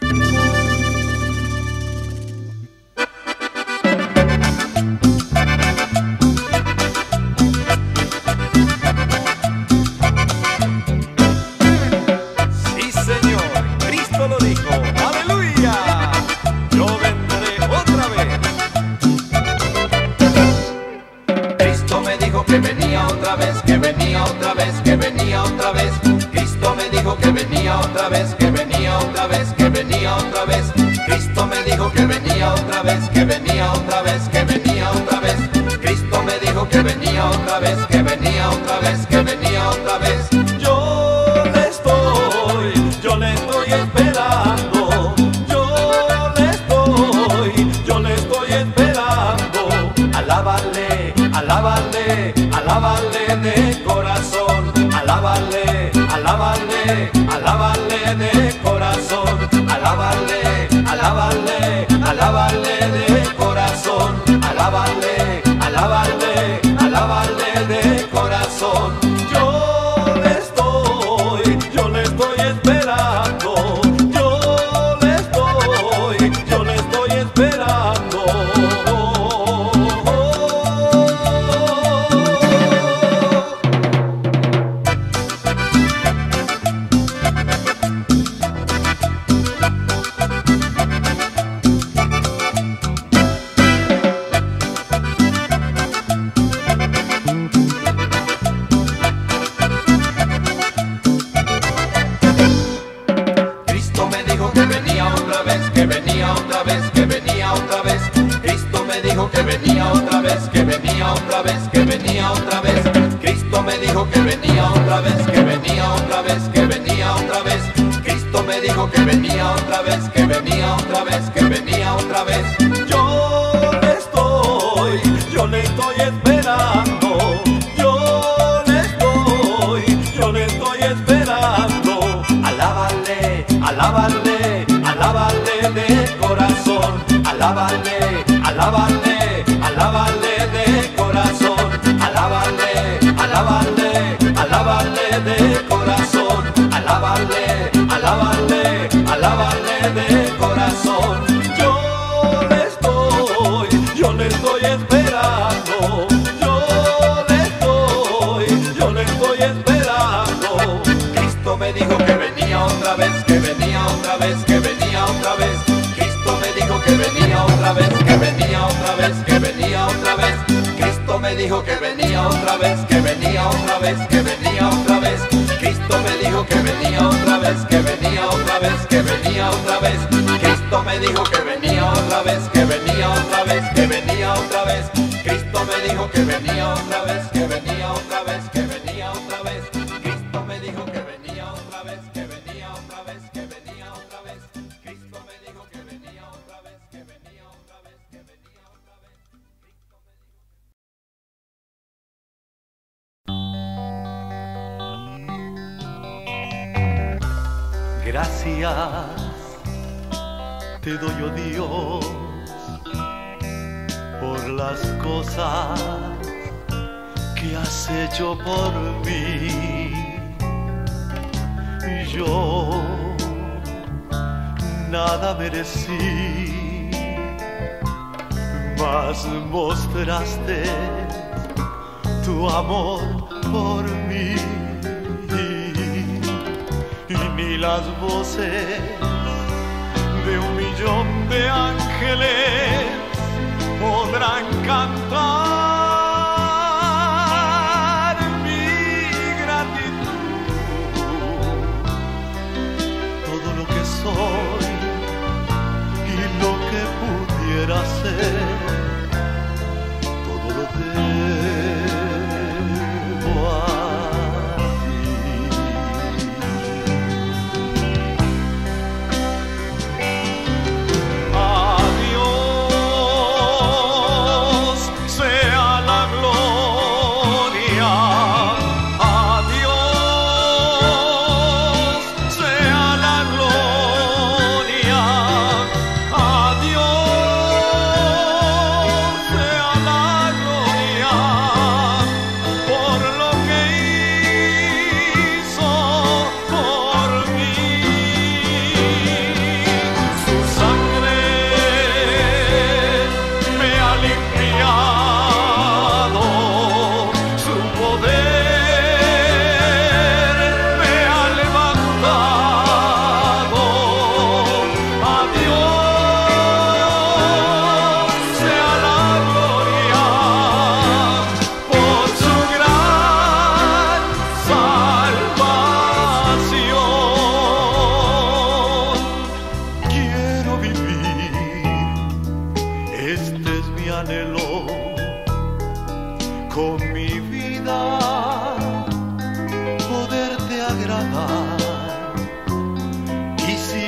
Say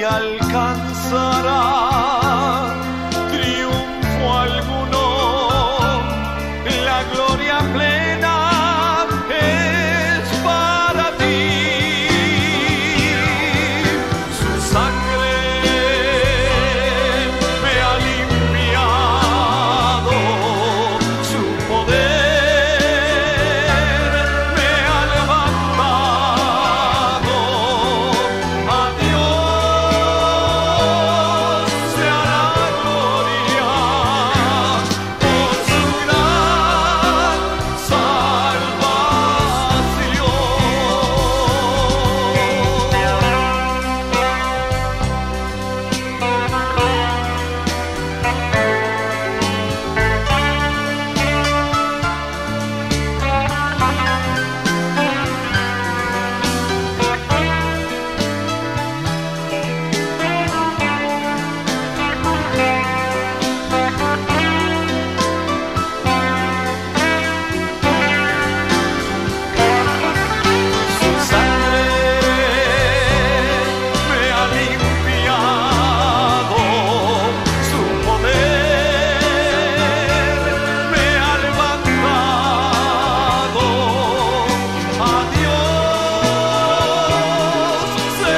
te alcanzará triunfo alguno, la gloria plena es para ti. Su sangre me ha limpiado, su poder me ha levantado. A Dios se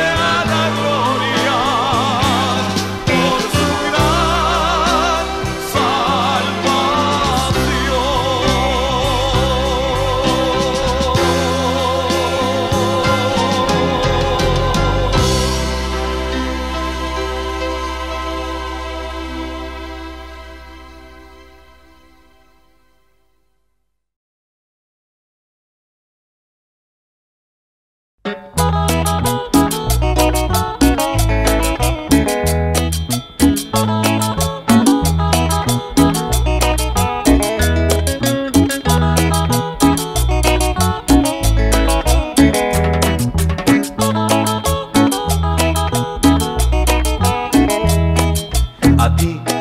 hará gloria por su gran salvación. Su sangre me ha limpiado, su poder me ha levantado. A Dios sea la gloria por su gran salvación. A ti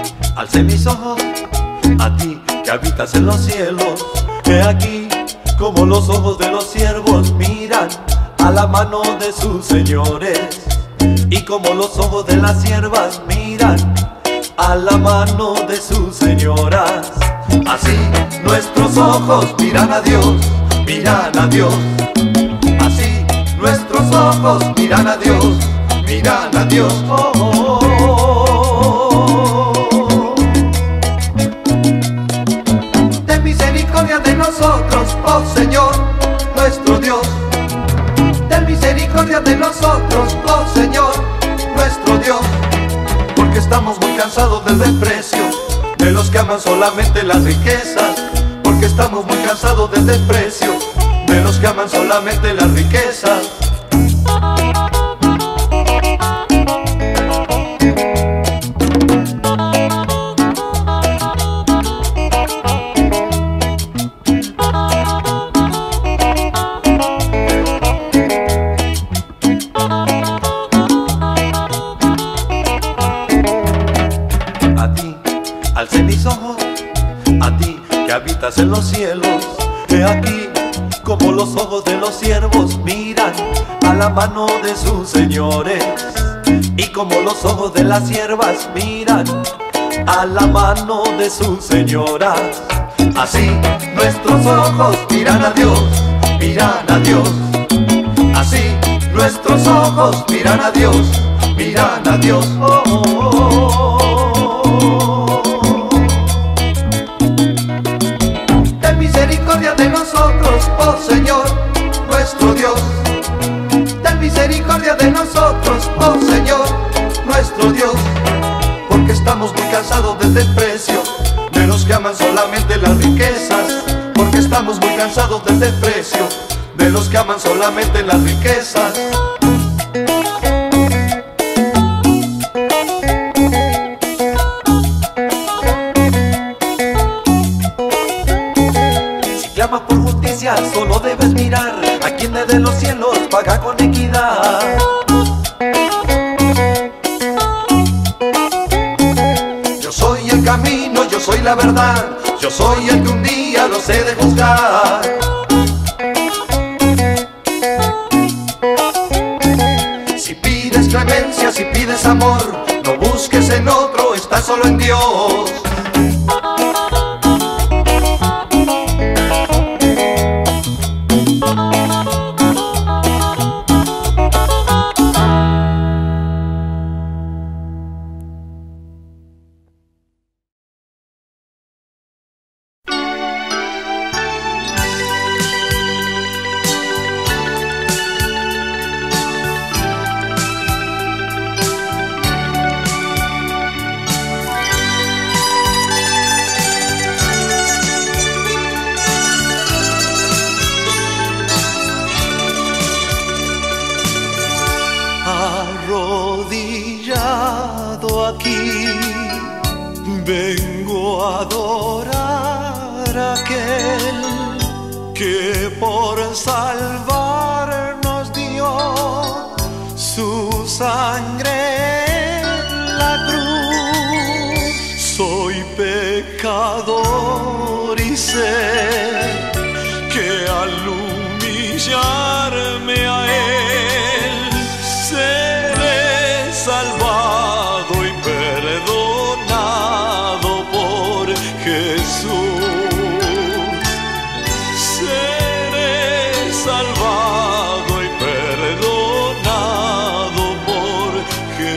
alcé mis ojos, a ti que habitas en los cielos. He aquí como los ojos de los siervos miran a la mano de sus señores, y como los ojos de las siervas miran a la mano de sus señoras. Así nuestros ojos miran a Dios, miran a Dios. Así nuestros ojos miran a Dios, miran a Dios. Oh, oh, oh. Ten misericordia de nosotros, oh Señor, nuestro Dios. Ten misericordia de nosotros, oh Señor, nuestro Dios. Porque estamos muy cansados del desprecio de los que aman solamente las riquezas. Porque estamos muy cansados del desprecio de los que aman solamente las riquezas. A ti alcé mis ojos, a ti que habitas en los cielos. He aquí como los ojos de los siervos miran a la mano de sus señores, y como los ojos de las siervas miran a la mano de sus señoras. Así nuestros ojos miran a Dios, miran a Dios. Así nuestros ojos miran a Dios, miran a Dios. Oh, oh, oh, oh. Ten misericordia de nosotros, oh Señor, nuestro Dios. Ten misericordia de nosotros, oh Señor, nuestro Dios. Porque estamos muy cansados del desprecio de los que aman solamente las riquezas. Porque estamos muy cansados del desprecio de los que aman solamente las riquezas. Por justicia solo debes mirar a quien desde los cielos paga con equidad. Yo soy el camino, yo soy la verdad, yo soy el que un día los he de juzgar. Si pides clemencia, si pides amor, no busques en otro, está solo en Dios. Salvado y perdonado porque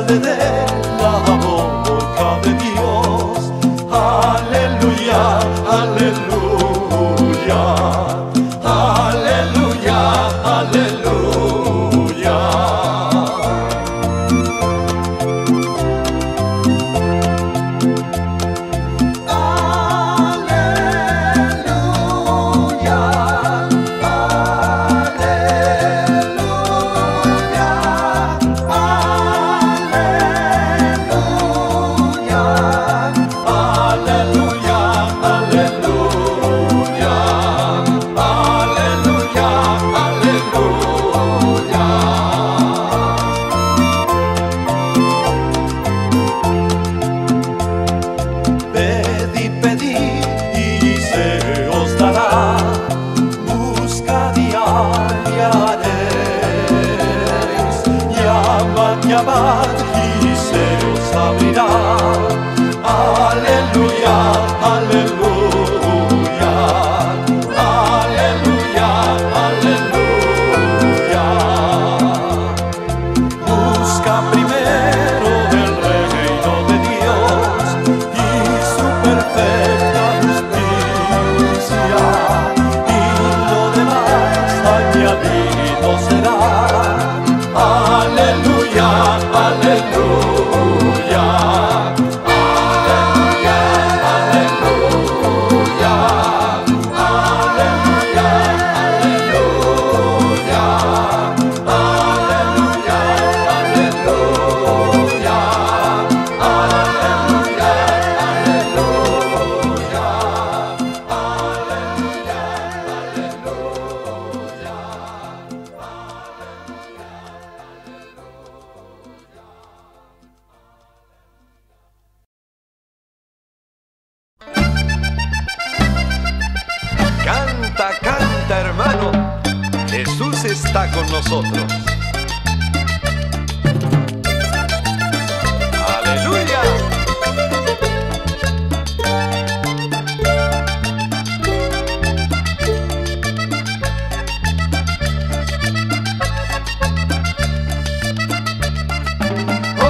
sale del amor de Dios. Aleluya, aleluya, aleluya, aleluya. Y se os abrirá. Aleluya, aleluya, aleluya, aleluya. Busca primero el reino de Dios y su perfecta justicia, y lo demás añadido será. Aleluya, aleluya. Canta, hermano, Jesús está con nosotros. ¡Aleluya!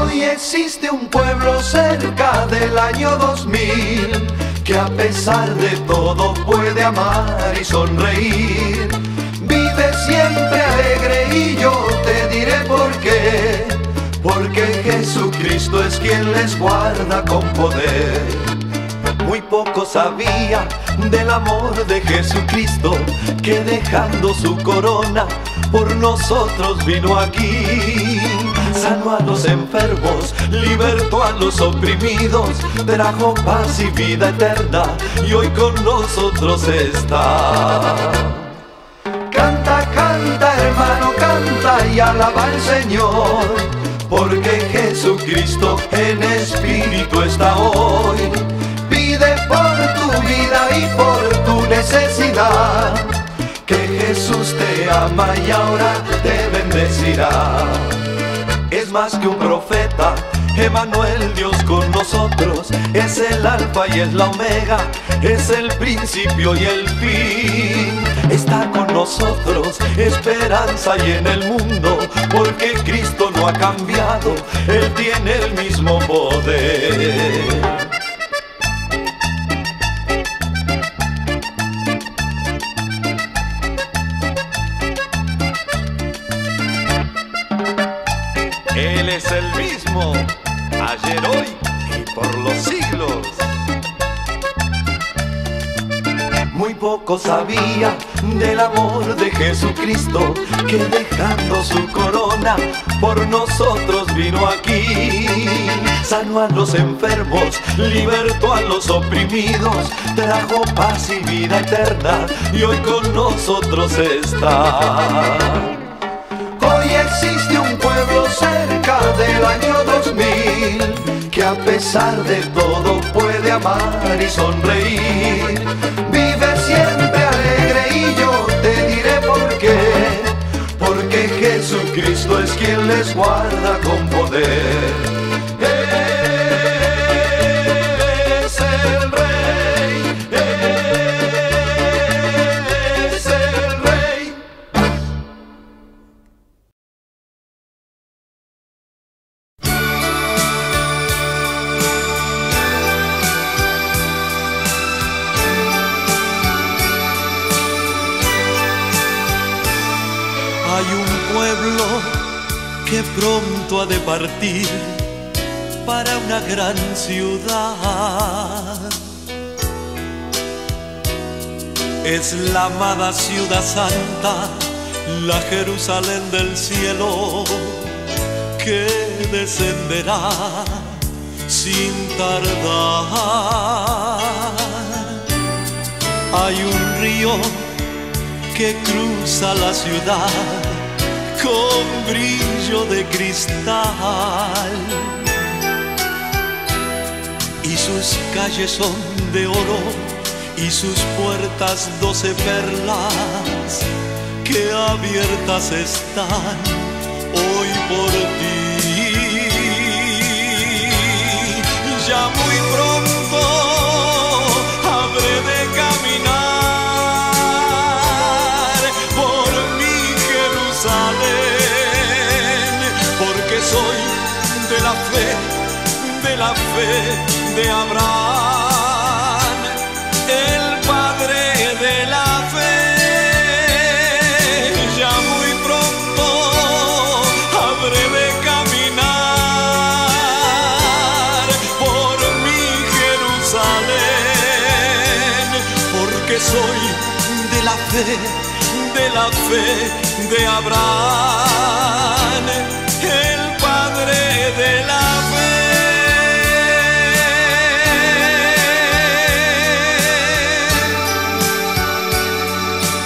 Hoy existe un pueblo cerca del año 2000 que a pesar de todo puede amar y sonreír. Vive siempre alegre y yo te diré por qué. Porque Jesucristo es quien les guarda con poder. Muy poco sabía del amor de Jesucristo, que dejando su corona por nosotros vino aquí. Sanó a los enfermos, libertó a los oprimidos, trajo paz y vida eterna, y hoy con nosotros está. Canta, canta, hermano, canta y alaba al Señor, porque Jesucristo en espíritu está hoy. Pide por tu vida y por tu necesidad, que Jesús te ama y ahora te bendecirá. Es más que un profeta, Emanuel, Dios con nosotros. Es el alfa y es la omega, es el principio y el fin. Está con nosotros, esperanza y en el mundo, porque Cristo no ha cambiado, Él tiene el mismo poder. Él es el mismo, ayer, hoy y por los siglos. Muy poco sabía del amor de Jesucristo, que dejando su corona por nosotros vino aquí. Sanó a los enfermos, libertó a los oprimidos, trajo paz y vida eterna, y hoy con nosotros está. Hoy existe un pueblo cerca del año 2000 que a pesar de todo puede amar y sonreír. Vive siempre alegre y yo te diré por qué. Porque Jesucristo es quien les guarda con poder. que pronto ha de partir para una gran ciudad. Es la amada ciudad santa, la Jerusalén del cielo, que descenderá sin tardar. Hay un río que cruza la ciudad con brillo de cristal, y sus calles son de oro y sus puertas 12 perlas, que abiertas están hoy por ti. Ya muy pronto habré de caminar por mi Jerusalén, porque soy de la fe de Abraham, el padre de la fe. Soy de la fe de Abraham, el padre de la fe.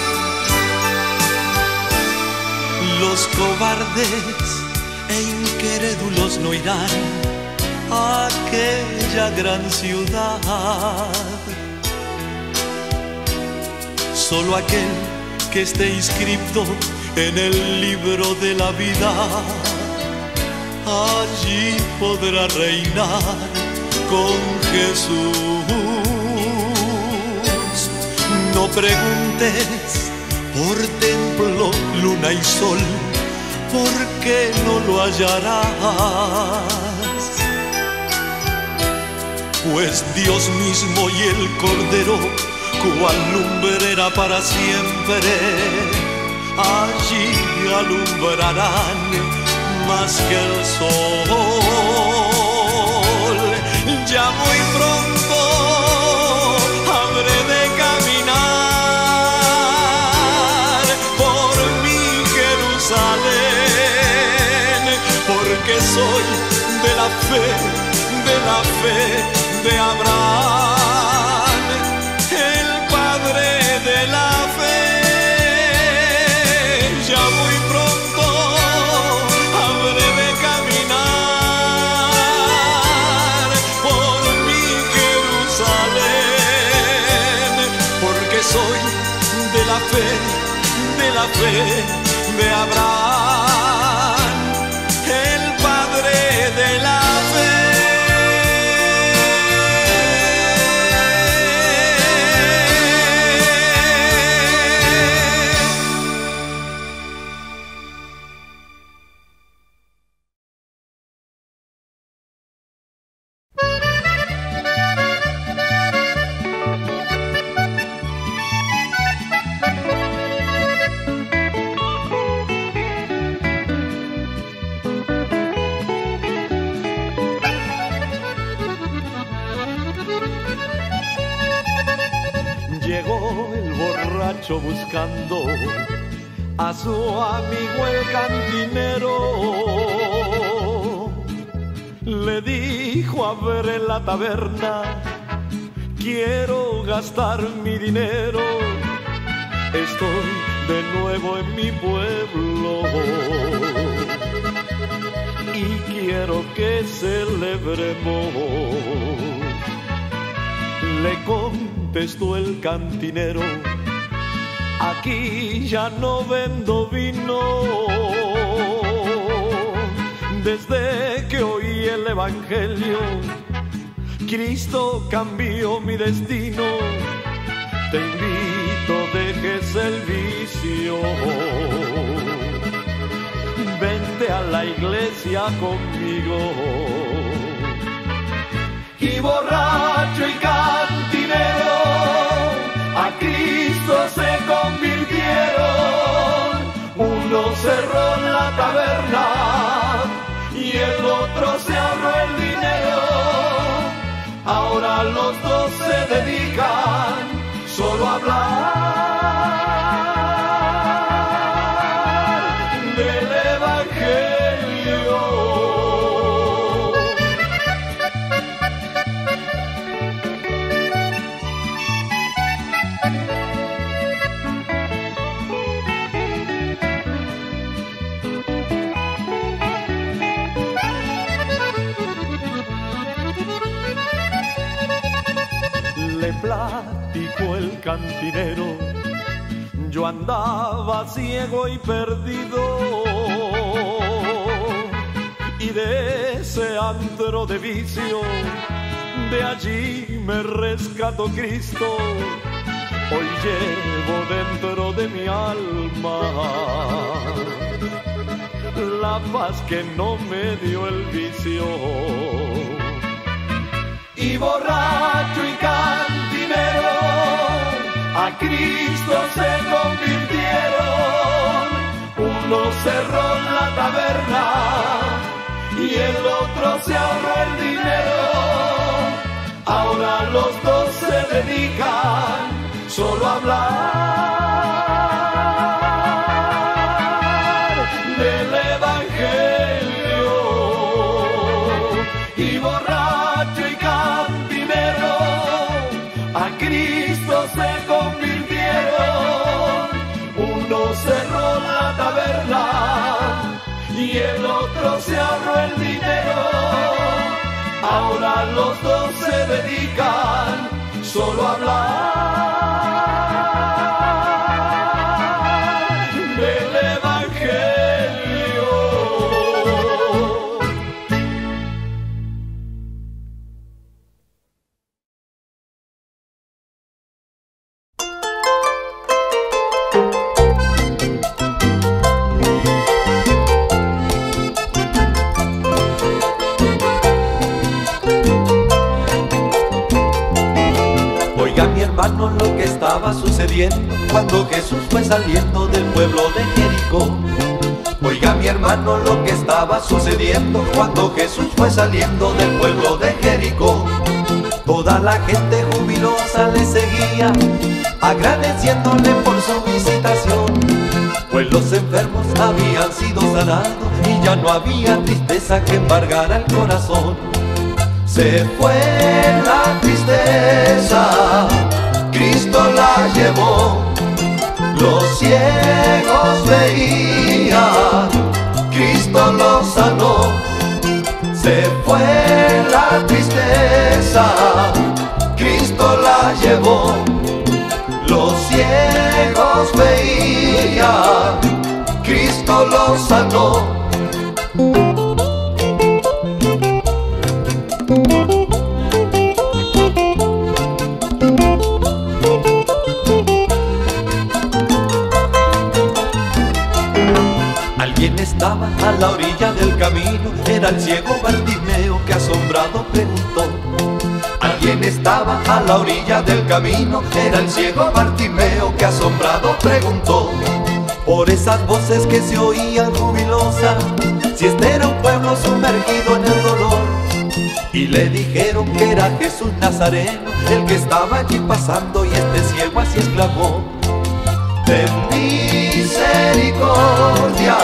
Los cobardes e incrédulos no irán a aquella gran ciudad. Solo aquel que esté inscrito en el libro de la vida, allí podrá reinar con Jesús. No preguntes por templo, luna y sol, porque no lo hallarás, pues Dios mismo y el Cordero, cual lumbrera para siempre, allí alumbrarán más que el sol. Ya muy pronto habré de caminar por mi Jerusalén, porque soy de la fe de Abraham, de la fe. Ya muy pronto habré de caminar por mi Jerusalén, porque soy de la fe de Abraham, el padre de la fe. Buscando a su amigo el cantinero, le dijo: a ver, en la taberna quiero gastar mi dinero, estoy de nuevo en mi pueblo y quiero que celebremos. Le contestó el cantinero: aquí ya no vendo vino, desde que oí el evangelio, Cristo cambió mi destino, te invito, dejes el vicio, vente a la iglesia conmigo. Y borracho y cantinero a Cristo se convirtieron, uno cerró en la taberna le platicó el cantinero, yo andaba ciego y perdido, y de ese antro de vicio, de allí me rescató Cristo. Hoy llevo dentro de mi alma la paz que no me dio el vicio. Y borracho y cantinero a Cristo se convirtieron. Uno cerró la taberna y el otro se ahorró el dinero. Ahora los dos se dedican solo a hablar del Evangelio. Y borracho y cantinero a Cristo se convirtieron. Uno cerró la taberna y el otro se ahorró el dinero. Ahora los dos se dedican solo a hablar. Hermano, lo que estaba sucediendo cuando Jesús fue saliendo del pueblo de Jericó. Oiga mi hermano, lo que estaba sucediendo cuando Jesús fue saliendo del pueblo de Jericó. Toda la gente jubilosa le seguía, agradeciéndole por su visitación, pues los enfermos habían sido sanados y ya no había tristeza que embargara el corazón. Se fue la tristeza, Cristo la llevó. Los ciegos veían, Cristo los sanó. Se fue la tristeza, Cristo la llevó. Los ciegos veían, Cristo los sanó. Estaba a la orilla del camino, era el ciego Bartimeo que asombrado preguntó. Alguien estaba a la orilla del camino, era el ciego Bartimeo que asombrado preguntó. Por esas voces que se oían jubilosas, si este era un pueblo sumergido en el dolor. Y le dijeron que era Jesús Nazareno, el que estaba allí pasando, y este ciego así exclamó: ten misericordia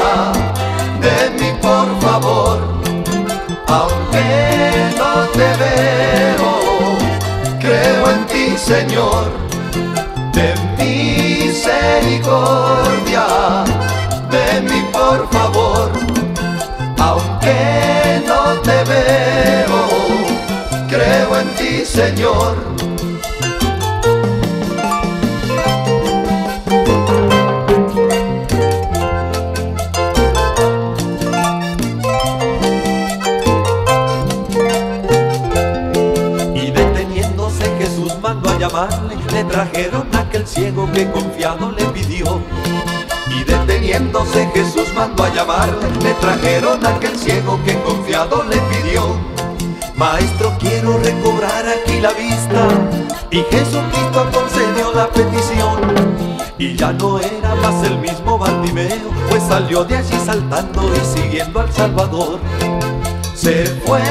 de mí, por favor, aunque no te veo, creo en ti, Señor. Ten misericordia de mí, por favor, aunque no te veo, creo en ti, Señor. Le trajeron a aquel ciego que confiado le pidió. Y deteniéndose Jesús mandó a llamarle. Le trajeron a aquel ciego que confiado le pidió: maestro, quiero recobrar aquí la vista. Y Jesucristo concedió la petición. Y ya no era más el mismo Bartimeo, pues salió de allí saltando y siguiendo al Salvador. Se fue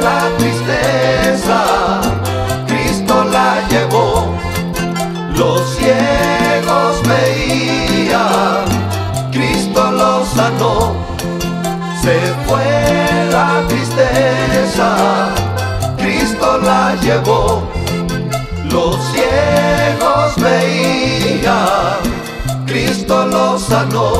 la tristeza, la llevó. Los ciegos veían, Cristo los sanó. Se fue la tristeza, Cristo la llevó. Los ciegos veían, Cristo los sanó.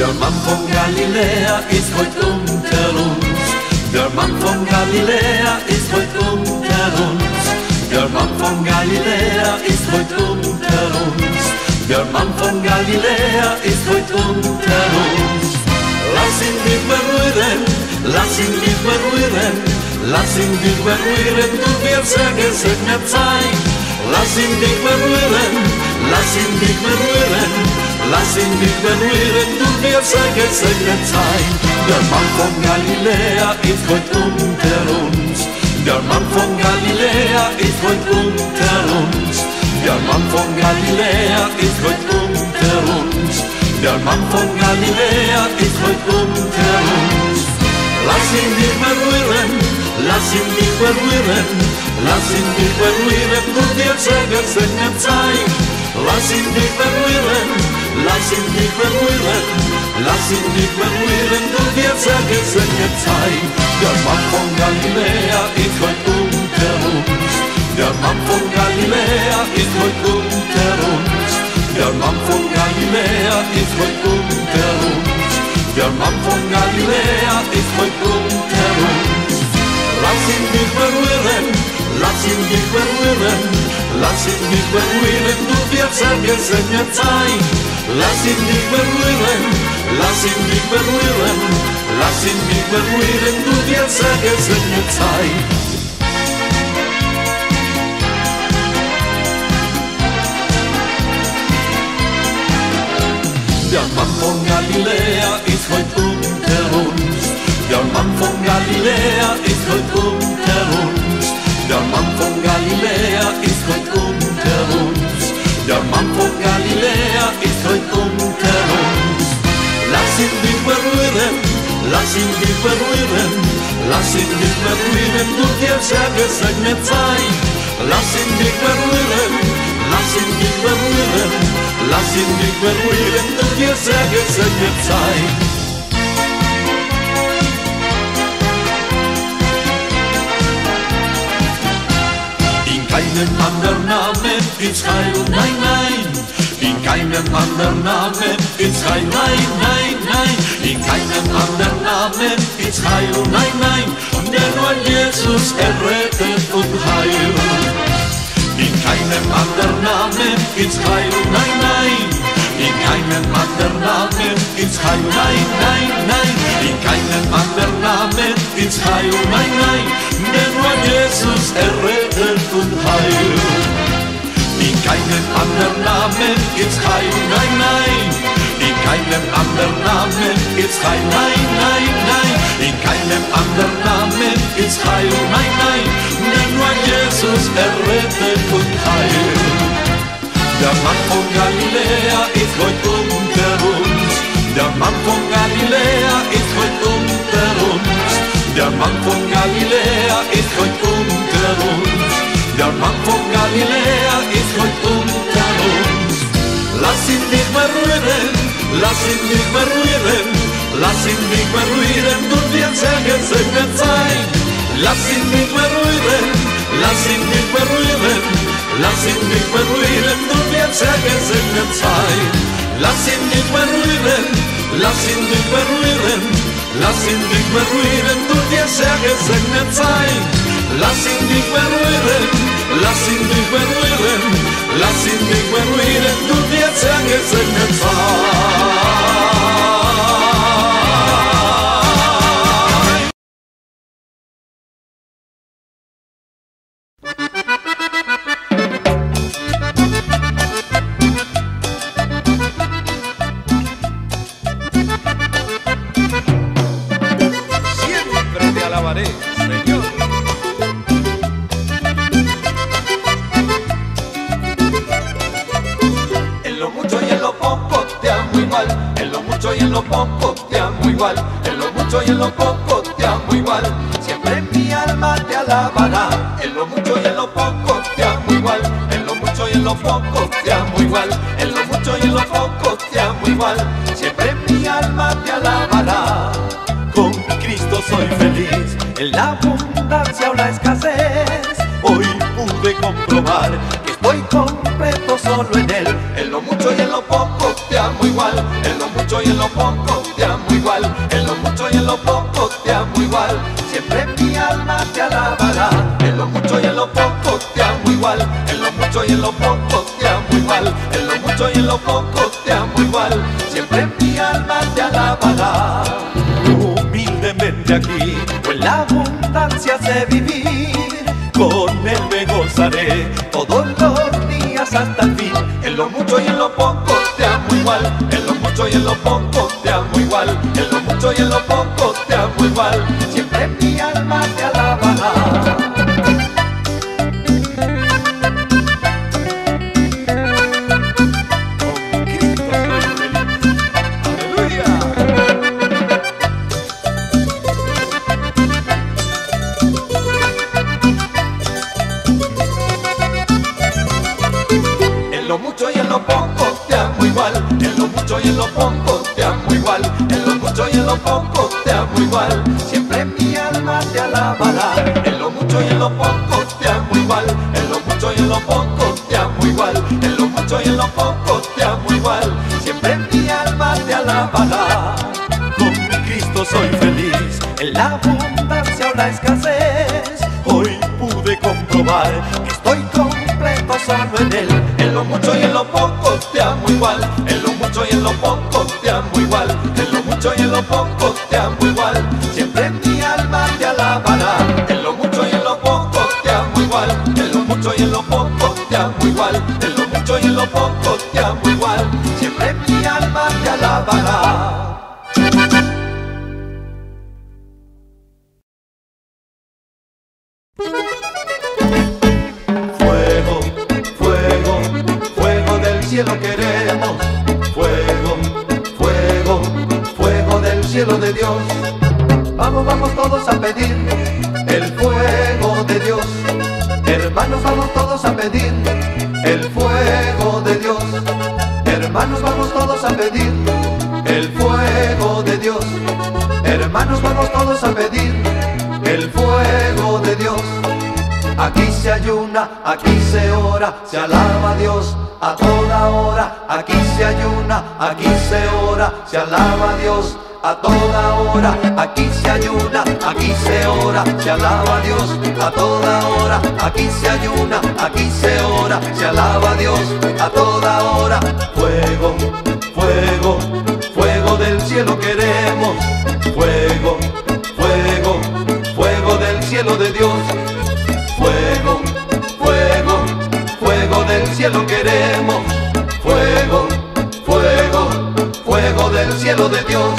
Der Mann von Galiläa ist heute unter uns. Der Mann von Galiläa ist heute unter uns. Der Mann von Galiläa ist heute unter uns. Der Mann von Galiläa ist heute unter uns. Lass ihn dich berühren, lass ihn dich berühren, lass ihn dich berühren, du wirst gesegnet sein. Lass ihn dich berühren, lass ihn dich berühren, lass ihn dich berühren, du wirst gesegnet sein. Der Mann von Galiläa ist heute unter uns. Der Mann von Galiläa ist heute unter uns. Der Mann von Galiläa ist heute unter uns. Der Mann von Galiläa ist heute unter uns. Lass ihn dich berühren, lass ihn dich berühren, lass ihn dich berühren, du wirst gesegnet sein. Lass ihn dich berühren, lass ihn dich berühren, lass ihn dich berühren, du wirst gesegnet sein. Der Mann von Galiläa ist heute unter uns. Der Mann von Galiläa ist heute unter uns. Der Mann von Galiläa ist heute unter uns. Der Mann von Galiläa ist heute unter uns. Lass ihn dich berühren, lass ihn dich berühren, lass ihn dich berühren, du wirst gesegnet sein. Lass ihn dich berühren, lass ihn dich berühren, lass ihn dich berühren, du wirst gesegnet sein. Der Mann von Galiläa ist heute unter uns. Der Mann von Galiläa ist heute unter uns. Der Mann von Galiläa ist heute unter uns. Der Mann von Galiläa ist heute unter uns. Lass ihn dich berühren, lass ihn dich berühren, lass ihn dich berühren, du wirst gesegnet sein. Lass ihn dich berühren, lass ihn dich berühren. Lass ihn dich berühren, du wirst gesegnet sein. In keinem anderen Namen ist Heil, nein, nein. In keinem anderen Namen ist Heil, nein, nein, nein. In keinem anderen Namen ist Heil, nein, nein. Denn nur Jesus errettet und heilt. In keinem anderen Namen gibt's Heil, nein, nein. In keinem anderen Namen gibt's Heil, nein, nein, nein. In keinem anderen Namen gibt's Heil, nein, nein. Denn nur Jesus errettet und heilt. In keinem anderen Namen gibt's Heil, nein, nein. In keinem anderen Namen gibt's Heil, nein, nein, nein. In keinem anderen Namen gibt's Heil, nein, nein. Denn nur Jesus errettet und heilt. Der Mann von Galiläa ist heute unter uns. Der Mann von Galiläa ist heute unter uns. Der Mann von Galiläa ist heute unter uns. Der Mann von Galiläa ist heute unter uns. Lass ihn dich berühren, lass ihn dich berühren, lass ihn dich berühren, du wirst gesegnet sein. Lass ihn dich berühren, lass ihn dich berühren, lass ihn dich berühren, du wirst gesegnet sein. Lass ihn dich berühren, lass ihn dich berühren, lass ihn dich berühren, du wirst gesegnet sein. Lass ihn dich berühren, lass ihn dich berühren, lass ihn dich berühren, du wirst gesegnet sein. La abundancia o la escasez, hoy pude comprobar que voy completo solo en él. En lo mucho y en lo poco te amo igual. En lo mucho y en lo poco te amo igual. En lo mucho y en lo poco te amo igual. Siempre mi alma te alabará. En lo mucho y en lo poco te amo igual. En lo mucho y en lo poco te amo igual. En lo mucho y en lo poco te amo igual. Siempre mi alma te alabará. Humildemente aquí o en la abundancia sé vivir. Con él me gozaré todos los días hasta el fin. En lo mucho y en lo poco te amo igual. En lo mucho y en lo poco te amo igual. En lo mucho y en lo poco te amo igual. Siempre mi alma te alabará. Siempre mi alma te alabará. En lo mucho y en lo poco te amo igual. En lo mucho y en lo poco te amo igual. En lo mucho y en lo poco te amo igual. Siempre mi alma te alabará. Con mi Cristo soy feliz. En la abundancia o la escasez, hoy pude comprobar que estoy completo solo en él. En lo mucho y en lo poco te amo igual. En lo mucho y en lo poco te amo igual. En lo mucho y en lo poco te amo igual. Siempre mi alma te alabará. En lo mucho y en lo poco te amo igual. En lo mucho y en lo poco te amo igual. En lo mucho y en lo poco te amo igual. Siempre mi alma te alabará. Fuego, fuego, fuego del cielo queremos. Fuego, fuego, fuego del cielo de Dios. Vamos, vamos todos a pedir el fuego de Dios. Hermanos, vamos todos a pedir el fuego de Dios. Hermanos, vamos todos a pedir el fuego de Dios. Hermanos, vamos todos a pedir el fuego de Dios. Aquí se ayuna, aquí se ora, se alaba a Dios a toda hora. Aquí se ayuna, aquí se ora, se alaba a Dios a toda hora. Aquí se ayuna, aquí se ora, se alaba a Dios a toda hora. Aquí se ayuna, aquí se ora, se alaba a Dios a toda hora. Fuego, fuego, fuego del cielo queremos. Fuego, fuego, fuego del cielo de Dios. Fuego, fuego, fuego del cielo queremos. Fuego, fuego, fuego del cielo de Dios.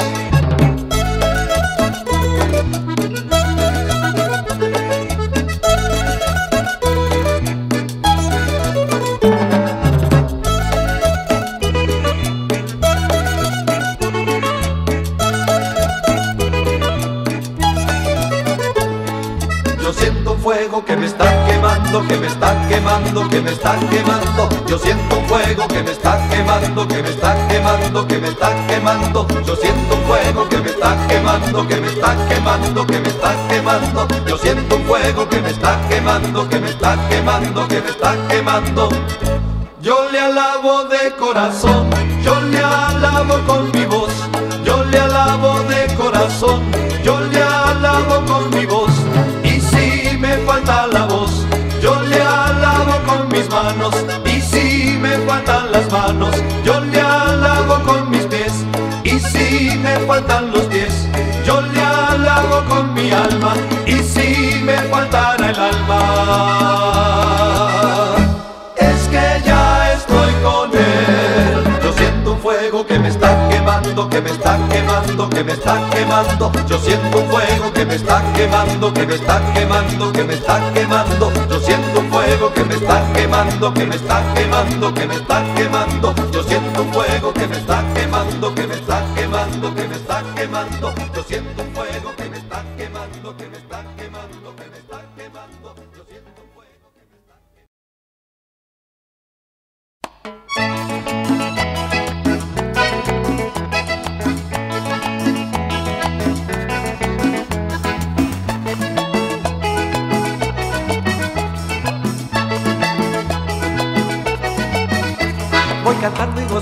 Yo siento fuego que me está quemando, que me está quemando, que me está quemando. Yo siento fuego que me está quemando, que me está quemando, que me está quemando. Yo siento fuego que me está quemando, que me está quemando, que me está quemando. Yo siento fuego que me está quemando, que me está quemando, que me está quemando. Yo le alabo de corazón, yo le alabo con mi voz. Yo le alabo de corazón, yo le alabo con mi voz. Me falta la voz, yo le alabo con mis manos. Y si me faltan las manos, yo le alabo con mis pies. Y si me faltan los pies, yo le alabo con mi alma. Y si me faltara el alma, es que ya estoy con él. Yo siento un fuego que me está quemando, que me está quemando, que me está quemando. Yo siento un fuego que me está quemando, que me está quemando, que me está quemando. Yo siento un fuego que me está quemando, que me está quemando, que me está quemando. Yo siento un fuego que me está quemando, que me está quemando, que me está quemando. Yo siento un fuego que me está quemando, que me está quemando, que me está quemando. Yo siento un fuego que me está quemando.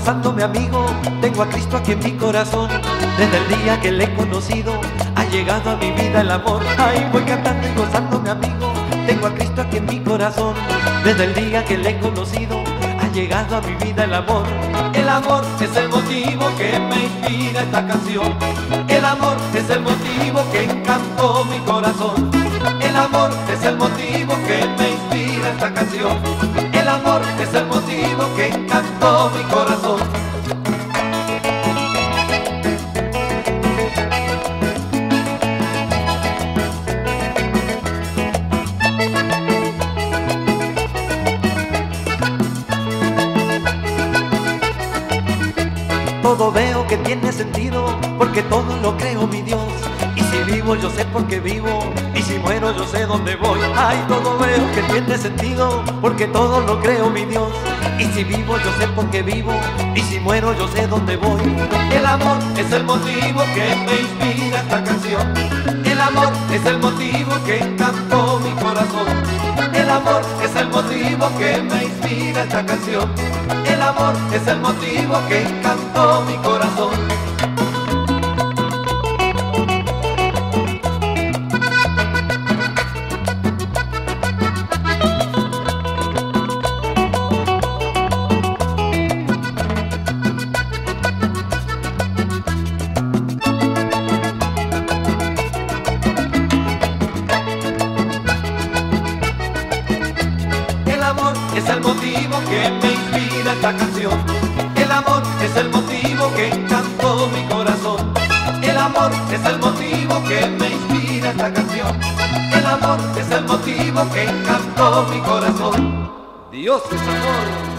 santo mi amigo, tengo a Cristo aquí en mi corazón. Desde el día que le he conocido, ha llegado a mi vida el amor. Ahí voy cantando y gozando mi amigo, tengo a Cristo aquí en mi corazón. Desde el día que le he conocido, ha llegado a mi vida el amor. El amor es el motivo que me inspira esta canción. El amor es el motivo que encantó mi corazón. El amor es el motivo que me inspira esta canción. El amor es el motivo que encantó mi corazón. Todo veo que tiene sentido, porque todo lo creo mi Dios. Y si vivo yo sé por qué vivo, y si muero yo sé dónde voy. Ay, todo veo que tiene sentido, porque todo lo creo mi Dios. Y si vivo yo sé por qué vivo, y si muero yo sé dónde voy. El amor es el motivo que me inspira esta canción. El amor es el motivo que encantó mi corazón. El amor es el motivo que me inspira esta canción. El amor es el motivo que encantó mi corazón. El amor es el motivo que me inspira esta canción. El amor es el motivo que encantó mi corazón. El amor es el motivo que me inspira esta canción. El amor es el motivo que encantó mi corazón. Dios es amor.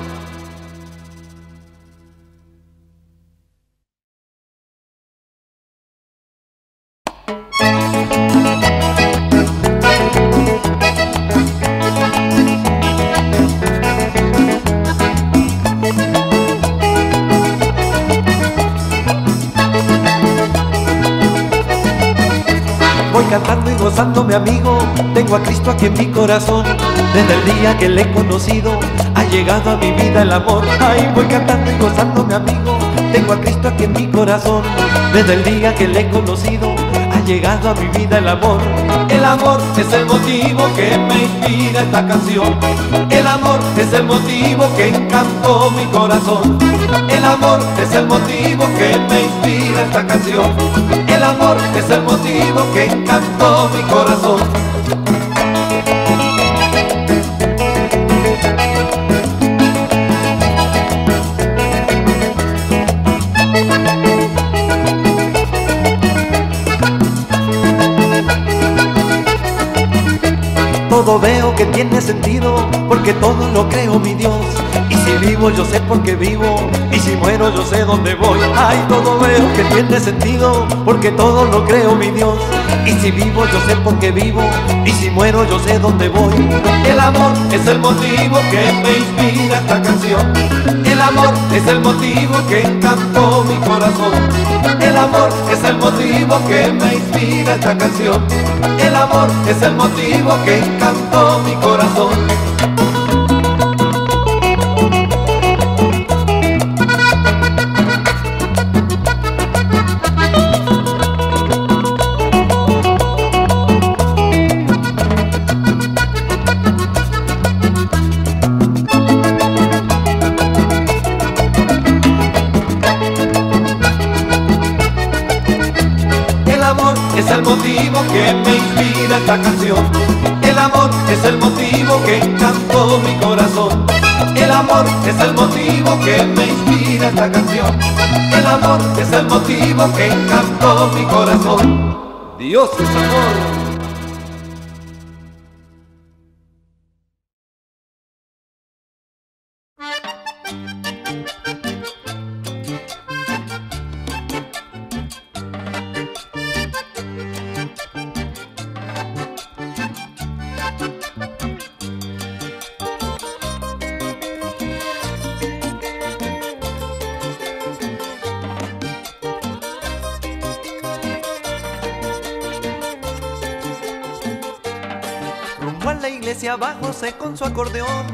Cantando y gozando mi amigo, tengo a Cristo aquí en mi corazón. Desde el día que le he conocido, ha llegado a mi vida el amor. Ahí voy cantando y gozando mi amigo, tengo a Cristo aquí en mi corazón. Desde el día que le he conocido, ha llegado a mi vida el amor. El amor es el motivo que me inspira esta canción. El amor es el motivo que encantó mi corazón. El amor es el motivo que me inspira esta canción. El amor es el motivo que encantó mi corazón. Todo veo que tiene sentido, porque todo lo creo mi Dios. Y si vivo yo sé por qué vivo, y si muero yo sé dónde voy. Ay, todo veo que tiene sentido, porque todo lo creo mi Dios. Y si vivo yo sé por qué vivo, y si muero yo sé dónde voy. El amor es el motivo que me inspira esta canción. El amor es el motivo que encantó mi corazón. El amor es el motivo que me inspira esta canción. El amor es el motivo que encantó mi corazón. Es el motivo que me inspira esta canción. El amor es el motivo que encantó mi corazón. El amor es el motivo que me inspira esta canción. El amor es el motivo que encantó mi corazón. Dios es amor. Hacia abajo sé con su acordeón,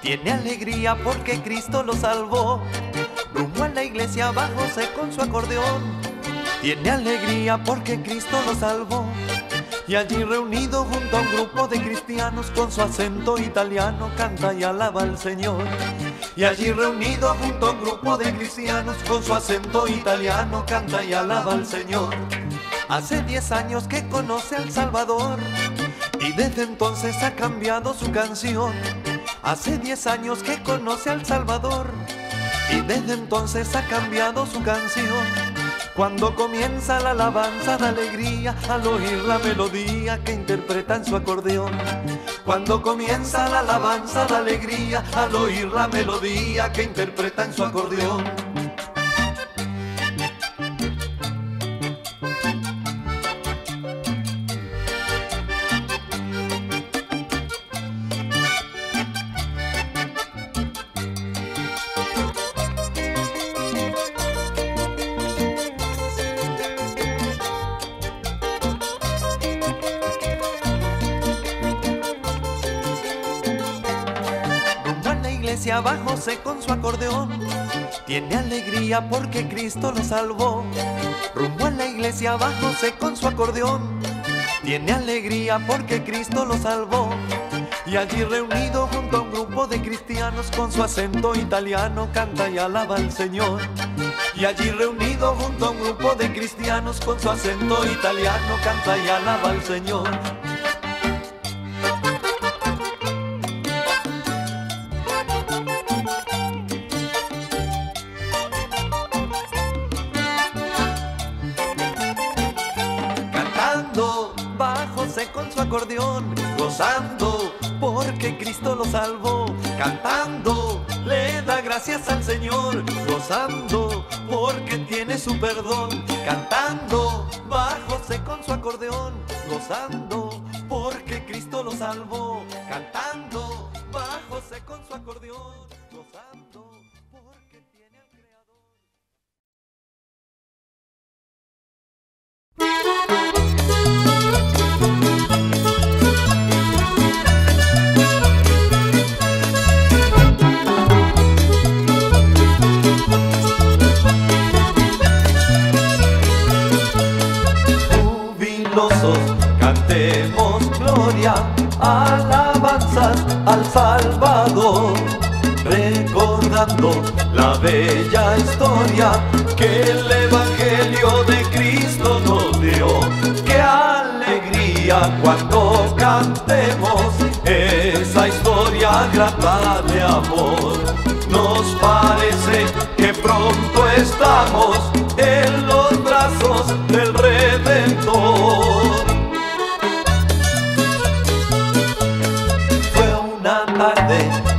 tiene alegría porque Cristo lo salvó. iglesia bajóse con su acordeón. Tiene alegría porque Cristo lo salvó. Y allí reunido junto a un grupo de cristianos, con su acento italiano canta y alaba al Señor. Y allí reunido junto a un grupo de cristianos, con su acento italiano canta y alaba al Señor. Hace 10 años que conoce al Salvador, y desde entonces ha cambiado su canción. Hace 10 años que conoce al Salvador, y desde entonces ha cambiado su canción. Cuando comienza la alabanza da alegría al oír la melodía que interpreta en su acordeón. Cuando comienza la alabanza da alegría al oír la melodía que interpreta en su acordeón. Bajóse con su acordeón, tiene alegría porque Cristo lo salvó. Rumbo a la iglesia, bajóse con su acordeón, tiene alegría porque Cristo lo salvó. Y allí reunido junto a un grupo de cristianos, con su acento italiano canta y alaba al Señor. Y allí reunido junto a un grupo de cristianos, con su acento italiano canta y alaba al Señor. Acordeón, gozando porque Cristo lo salvó, cantando le da gracias al Señor, gozando porque tiene su perdón, cantando bajóse con su acordeón, gozando porque Cristo lo salvó, cantando bajóse con su acordeón, gozando. Cantemos gloria, alabanzas al Salvador, recordando la bella historia que el Evangelio de Cristo nos dio. ¡Qué alegría cuando cantemos esa historia grata de amor! Nos parece que pronto estamos en los brazos del Redentor.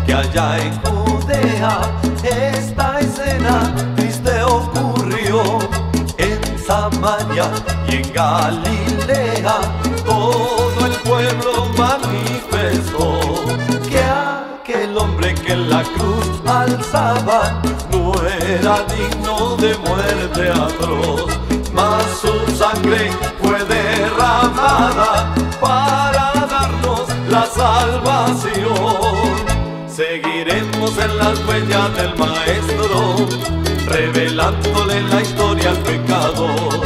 Que allá en Judea esta escena triste ocurrió. En Samaria y en Galilea todo el pueblo manifestó que aquel hombre que la cruz alzaba no era digno de muerte atroz, mas su sangre fue derramada para darnos la salvación. Seguiremos en las huellas del Maestro, revelándole la historia al pecador,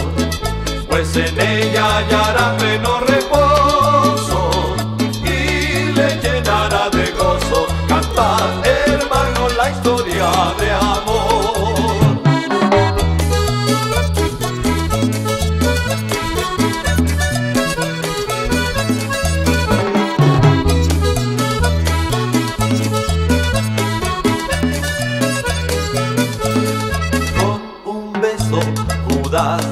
pues en ella hallará pleno reposo y le llenará de gozo. Cantad, hermano, la historia de amor.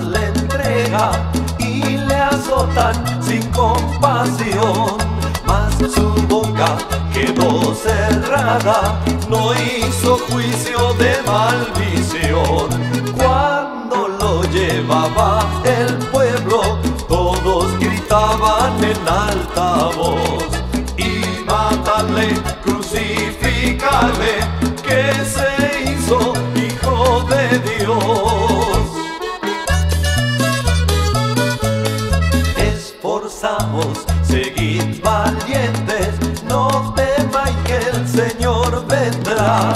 Le entrega y le azotan sin compasión, mas su boca quedó cerrada, no hizo juicio de maldición. Cuando lo llevaba el pueblo, todos gritaban en alta voz: y matarle, crucificarle, que se hizo hijo de Dios. Seguid valientes, no temáis que el Señor vendrá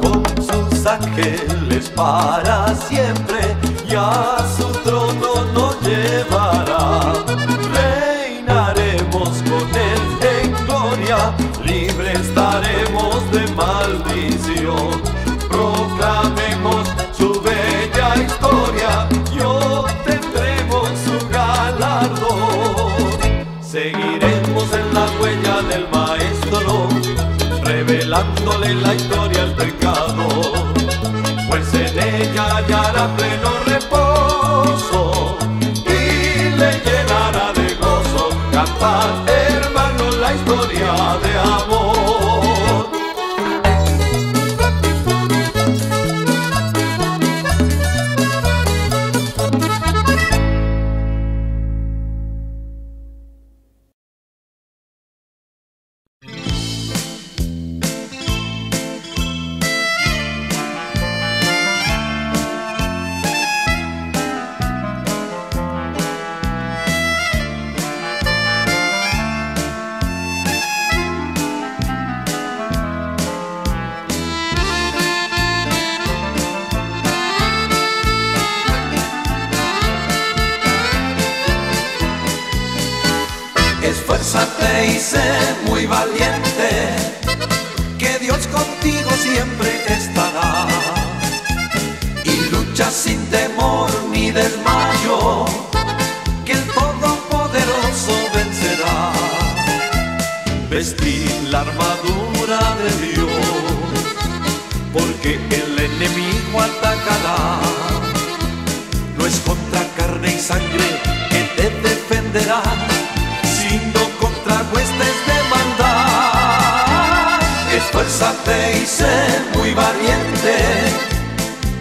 con sus ángeles. para siempre y a su trono nos llevará. Reinaremos con él en gloria, libre estaremos de maldición. Proclamemos su bella historia y obtendremos su galardón. Seguiremos en la huella del Maestro, revelándole la historia al pecador. Pues en ella hallará pleno reposo y le llenará de gozo. Cantad, hermanos, la historia de amor. Esfuérzate y sé muy valiente, que Dios contigo siempre estará. Y lucha sin temor ni desmayo, que el Todopoderoso vencerá. Vestir la armadura de Dios, porque el enemigo atacará. No es contra carne y sangre que te defenderá, esfuérzate y sé muy valiente,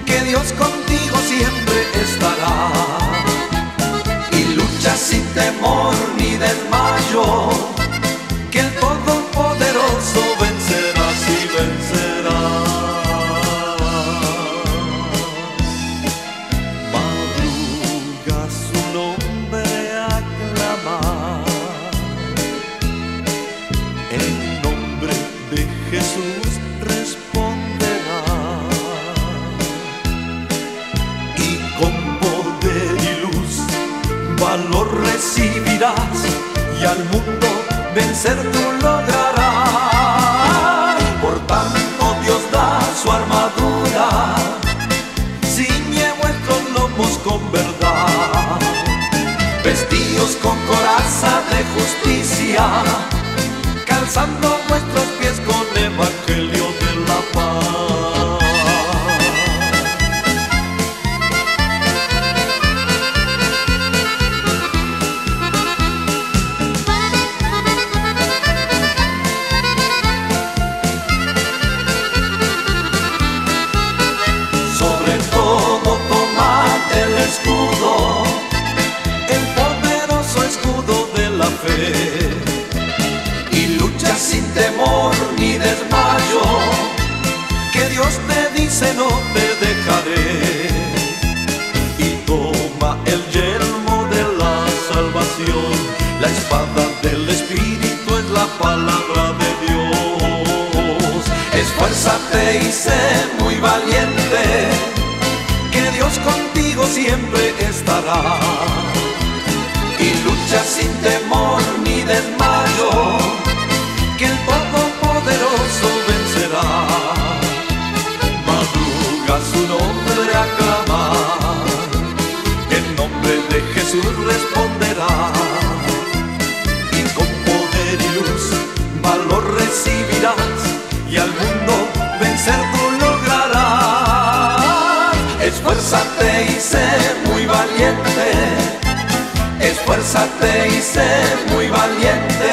que Dios contigo siempre estará. Y lucha sin temor ni desmayo, que el Todopoderoso vencerás y vencerás. Madruga su nombre a clamar, en nombre de Jesús responderá, y con poder y luz valor recibirás, y al mundo vencer tú lograrás. Por tanto Dios da su armadura, ciñe vuestros lomos con verdad, vestidos con coraza de justicia, calzando vuestros pies con evangelio de la paz. Sobre todo tomad el escudo, el poderoso escudo de la fe. Sin temor ni desmayo, que Dios te dice no te dejaré. Y toma el yelmo de la salvación, la espada del Espíritu es la palabra de Dios. Esfuérzate y sé muy valiente, que Dios contigo siempre estará. Y lucha sin temor ni desmayo, que el Todopoderoso vencerá. Madruga su nombre a clamar, en nombre de Jesús responderá, y con poder y luz valor recibirás, y al mundo vencer tú lograrás. Esfuérzate y sé muy valiente, esfuérzate y sé muy valiente,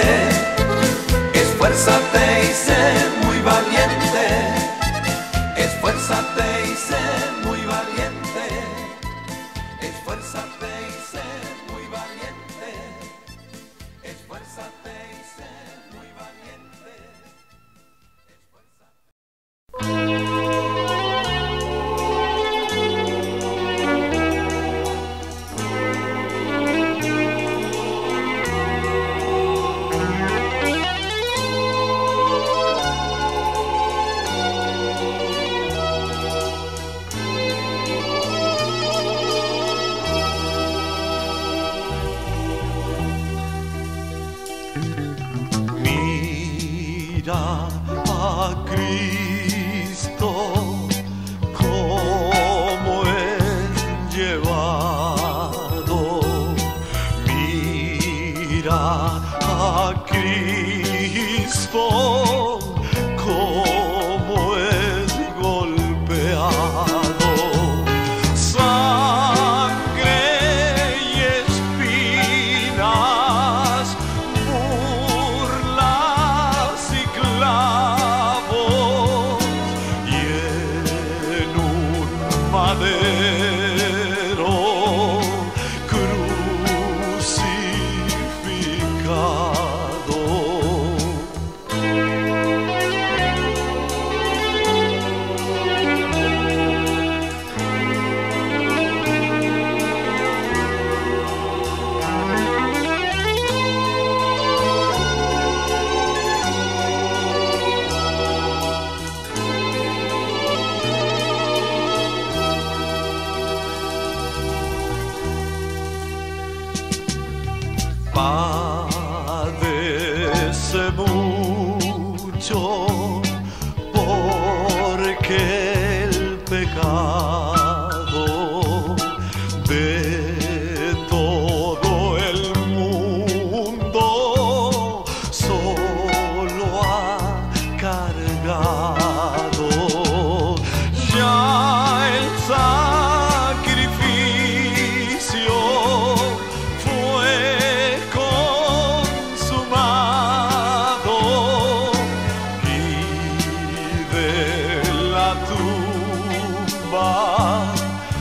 esfuérzate y sé muy valiente, esfuérzate y sé muy valiente, esfuérzate y sé muy valiente, esfuérzate y sé muy valiente. madero crucificado. Padece mucho porque el pecado de todo el mundo solo ha cargado. Ya el sacrificio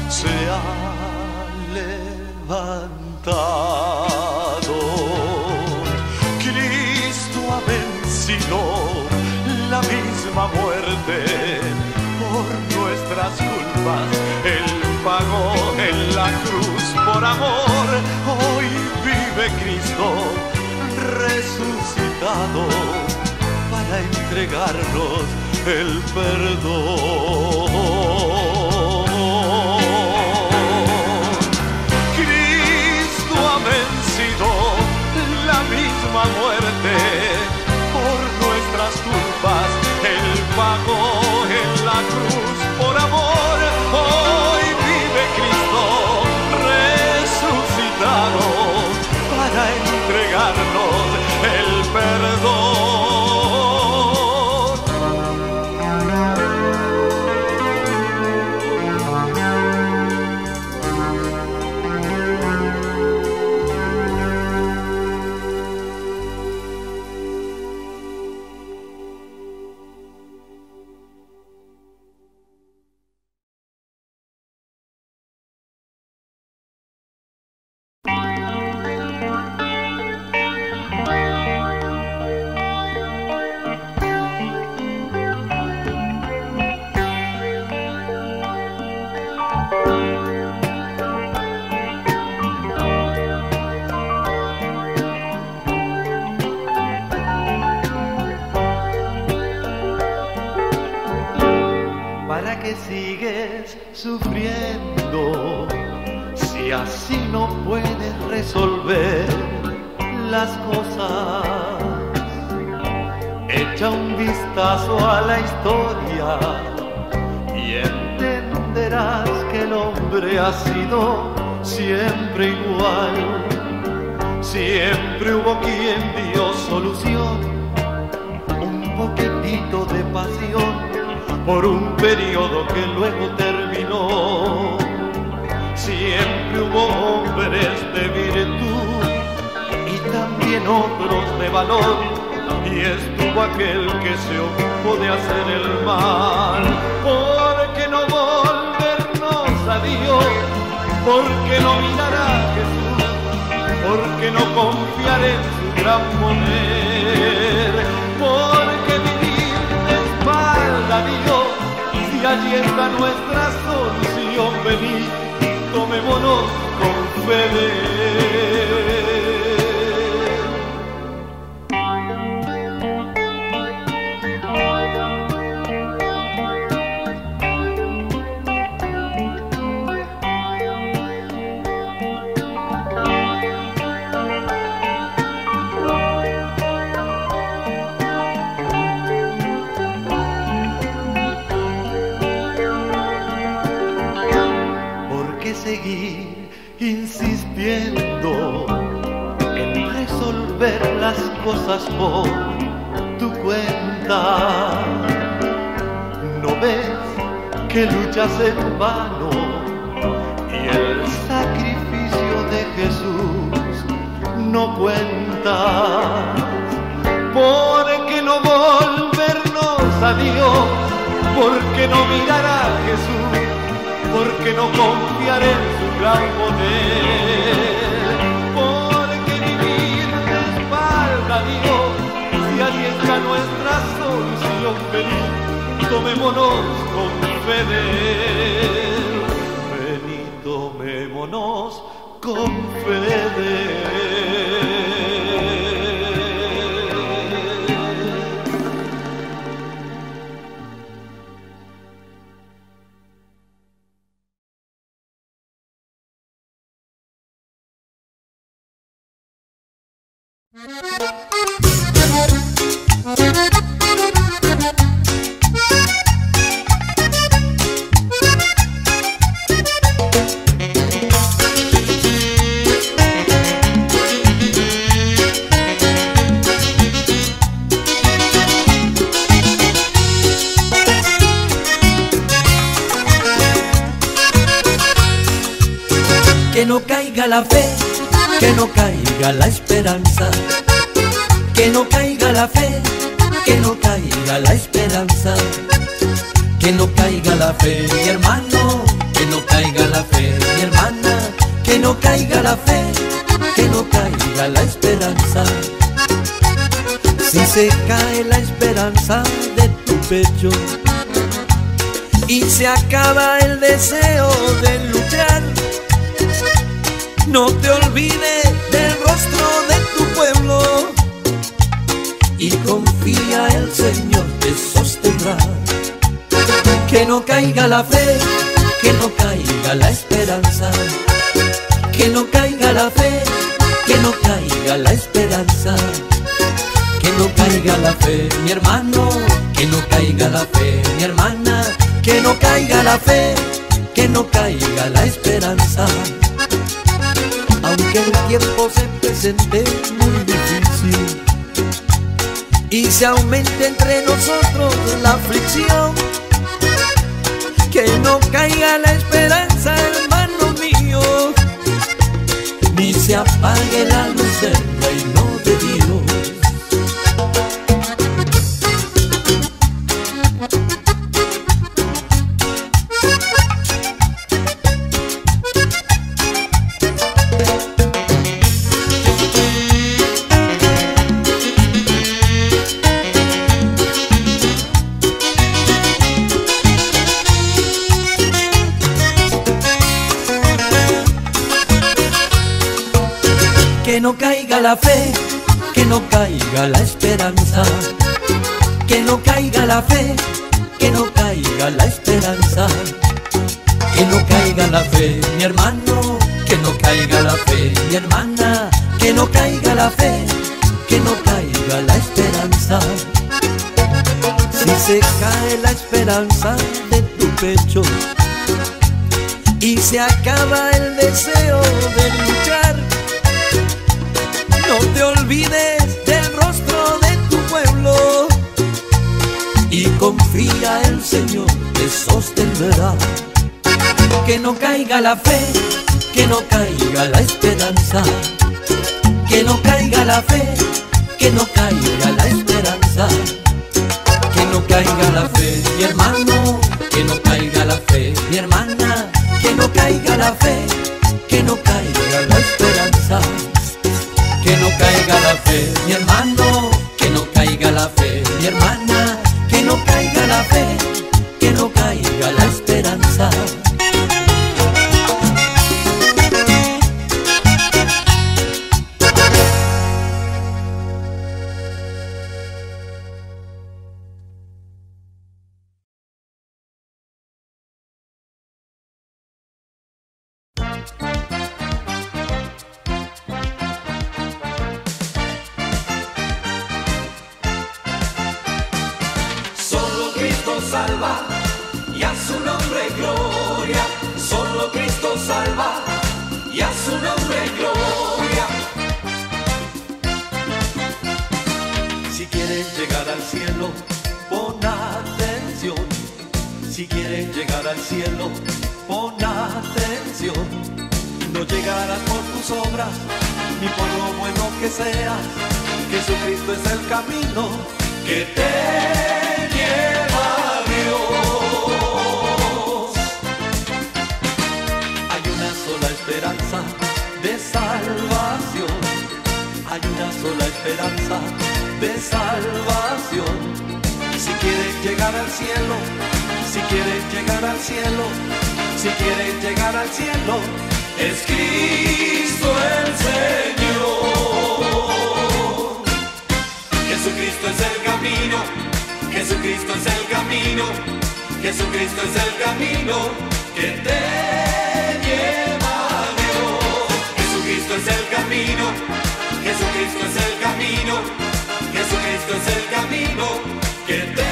se ha levantado. Cristo ha vencido la misma muerte por nuestras culpas. Él pagó en la cruz por amor. Hoy vive Cristo resucitado para entregarnos el perdón. ¿Para qué sigues sufriendo si así no puedes resolver las cosas? Echa un vistazo a la historia y entenderás que el hombre ha sido siempre igual. Siempre hubo quien dio solución, un poquitito de pasión por un periodo que luego terminó. Siempre hubo hombres de virtud y también otros de valor, y estuvo aquel que se ocupó de hacer el mal. ¿Por qué no volvernos a Dios? ¿Por qué no mirar a Jesús? ¿Por qué no confiar en su gran poder? ¿Por qué vivir de espalda a Dios? Allí está nuestra solución. Venid, tomémonos con fe. Seguir insistiendo en resolver las cosas por tu cuenta. ¿No ves que luchas en vano y el sacrificio de Jesús no cuenta? ¿Por qué no volvernos a Dios? ¿Por qué no mirar a Jesús? ¿Por qué no confiar en su gran poder. Porque vivir de espalda a Dios, si allí está nuestra solución feliz, tomémonos con fe de Él. Ven y tomémonos con fe de Él. Que no caiga la fe, que no caiga la esperanza. Que no caiga la fe, que no caiga la esperanza. Que no caiga la fe, mi hermano, que no caiga la fe, mi hermana. Que no caiga la fe, que no caiga la esperanza. Si se cae la esperanza de tu pecho y se acaba el deseo de luchar, no te olvides del rostro de tu pueblo y confía, el Señor te sostendrá. Que no caiga la fe, que no caiga la esperanza. Que no caiga la fe, que no caiga la esperanza. Que no caiga la fe, mi hermano, que no caiga la fe, mi hermana. Que no caiga la fe, que no caiga la esperanza. Aunque el tiempo se presente muy difícil y se aumente entre nosotros la aflicción, que no caiga la esperanza, hermano mío, ni se apague la luz del reino de Dios. Que no caiga la fe, que no caiga la esperanza. Que no caiga la fe, que no caiga la esperanza. Que no caiga la fe, mi hermano, que no caiga la fe, mi hermana. Que no caiga la fe, que no caiga la esperanza. Si se cae la esperanza de tu pecho y se acaba el deseo de luchar, no te olvides del rostro de tu pueblo y confía, el Señor te sostendrá. Que no caiga la fe, que no caiga la esperanza. Que no caiga la fe, que no caiga la esperanza. Que no caiga la fe, mi hermano, que no caiga la fe, mi hermana. Que no caiga la fe, que no caiga la esperanza. Que no caiga la fe, mi hermano, que no caiga la fe, mi hermana. Que no caiga la fe, que no caiga la esperanza. Salva, y a su nombre gloria. Solo Cristo salva, y a su nombre gloria. Si quieren llegar al cielo, pon atención. Si quieren llegar al cielo, pon atención. No llegarás por tus obras, ni por lo bueno que seas. Jesucristo es el camino que te lleva. de salvación. Hay una sola esperanza de salvación. Si quieres llegar al cielo, si quieres llegar al cielo, si quieres llegar al cielo, es Cristo el Señor. Jesucristo es el camino, Jesucristo es el camino, Jesucristo es el camino que te lleva a Dios. Jesucristo es el camino, Jesucristo es el camino, Jesucristo es el camino que te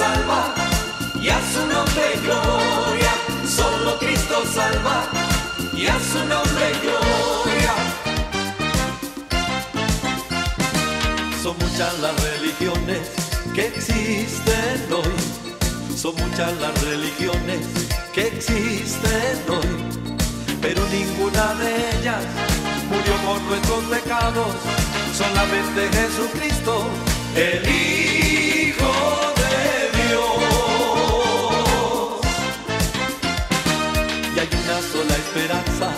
salva, y a su nombre gloria. Solo Cristo salva, y a su nombre gloria. Son muchas las religiones que existen hoy, son muchas las religiones que existen hoy, pero ninguna de ellas murió por nuestros pecados. Solamente Jesucristo, el Hijo. Sola esperanza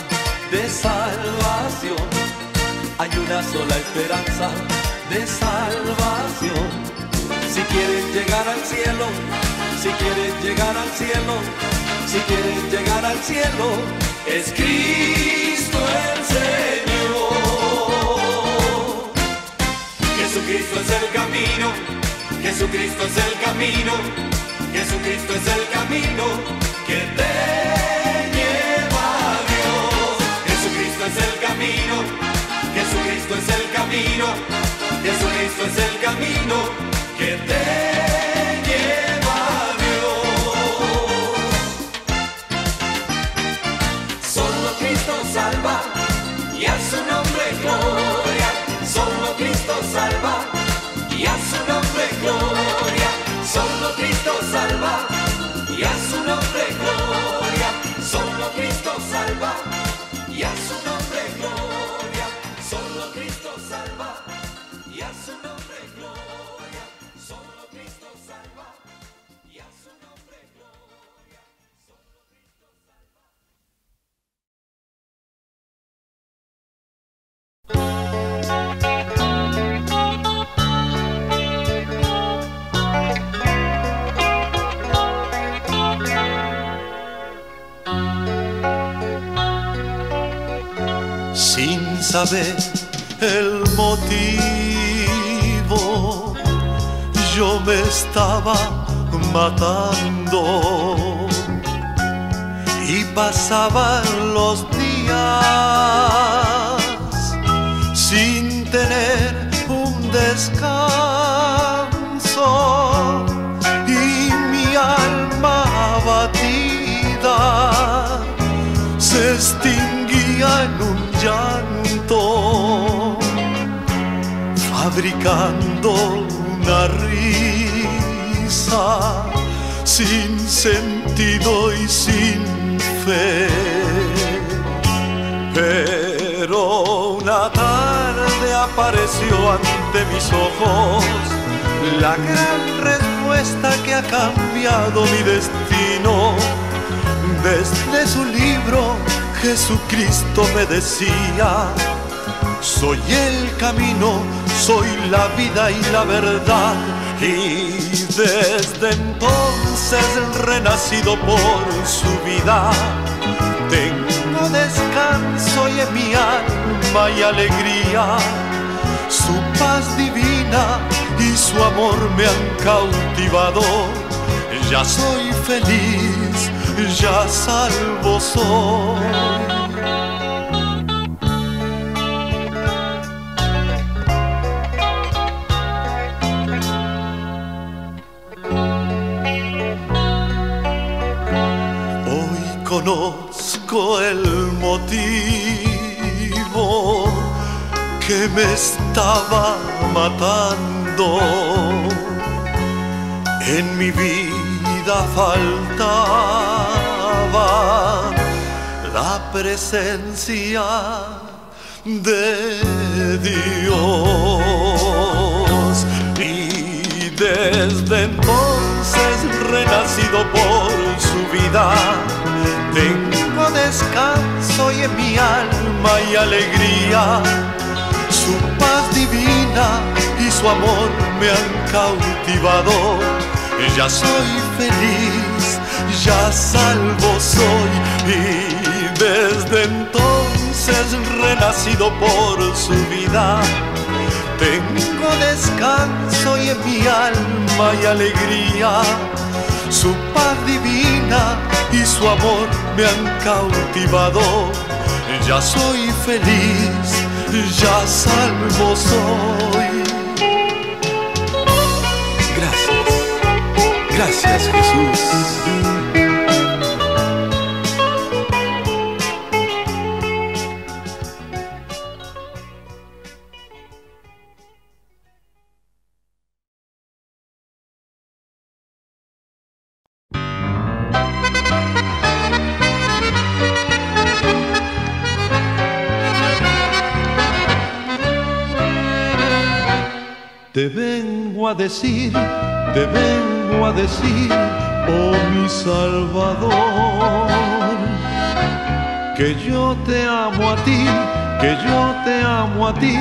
de salvación. Hay una sola esperanza de salvación. Si quieres llegar al cielo, si quieres llegar al cielo, si quieres llegar al cielo, es Cristo el Señor. Jesucristo es el camino, Jesucristo es el camino, Jesucristo es el camino que te es el camino, Jesucristo es el camino, Jesucristo es el camino que te lleva a Dios. Solo Cristo salva, y a su nombre gloria. Solo Cristo salva, y a su nombre gloria. Solo Cristo salva, y a su nombre gloria. Solo Cristo salva, y a su nombre gloria. Solo Cristo salva, y a su nombre gloria. Solo Cristo salva, y a su nombre gloria. Solo Cristo salva. Sin saber el motivo, yo me estaba matando, y pasaban los días sin tener un descanso, y mi alma abatida se extinguía en un llanto, fabricando una risa sin sentido y sin fe. Pero una tarde apareció ante mis ojos la gran respuesta que ha cambiado mi destino. Desde su libro Jesucristo me decía: soy el camino, soy la vida y la verdad. Y desde entonces, renacido por su vida, tengo descanso y en mi alma y alegría. Su paz divina y su amor me han cautivado. Ya soy feliz, ya salvo soy. Hoy conozco el motivo que me estaba matando. En mi vida faltaba la presencia de Dios, y desde entonces renacido por su vida. Tengo descanso y en mi alma hay alegría. Su paz divina y su amor me han cautivado. Ya soy feliz, ya salvo soy, y desde entonces renacido por su vida. Tengo descanso y en mi alma hay alegría. Su paz divina y su amor me han cautivado. Ya soy feliz, ya salvo soy. Gracias, gracias Jesús. Te vengo a decir, oh mi Salvador, que yo te amo a ti, que yo te amo a ti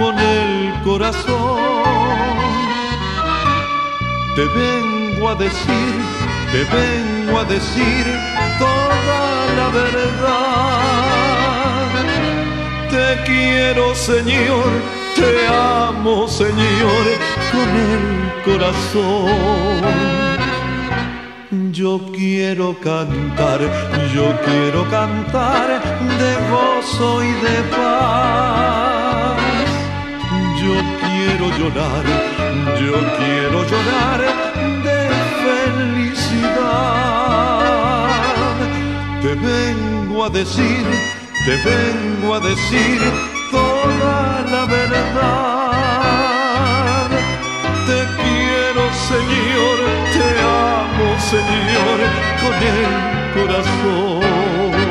con el corazón. Te vengo a decir, te vengo a decir toda la verdad. Te quiero, Señor, te amo, Señor, con el corazón. Yo quiero cantar de gozo y de paz. Yo quiero llorar de felicidad. Te vengo a decir toda la verdad. Señor, te amo, Señor, con el corazón.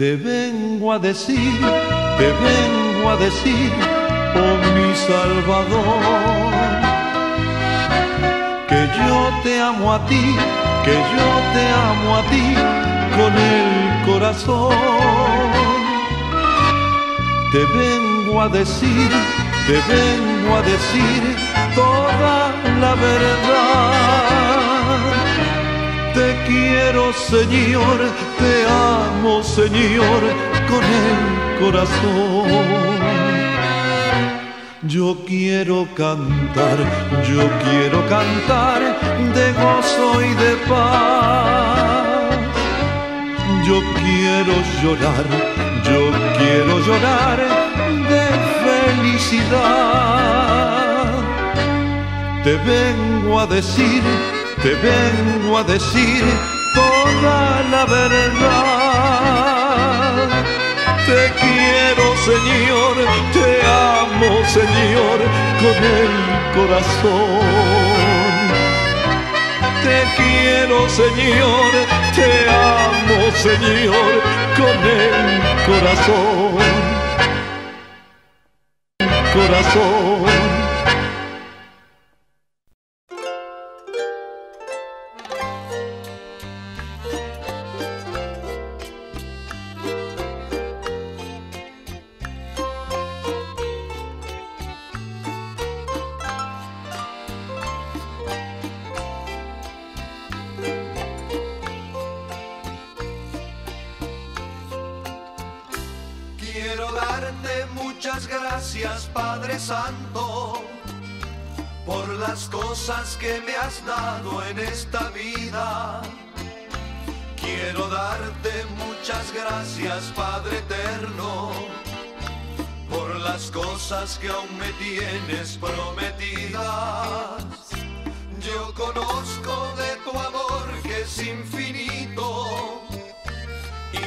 Te vengo a decir, oh mi Salvador, que yo te amo a ti, que yo te amo a ti con el corazón. Te vengo a decir toda la verdad. Te quiero, Señor, te amo, Señor, con el corazón. Yo quiero cantar de gozo y de paz. Yo quiero llorar de felicidad. Te vengo a decir toda la verdad. Te quiero, Señor, te amo, Señor, con el corazón. Te quiero, Señor, te amo, Señor, con el corazón, corazón. Santo, por las cosas que me has dado en esta vida. Quiero darte muchas gracias, Padre eterno, por las cosas que aún me tienes prometidas. Yo conozco de tu amor que es infinito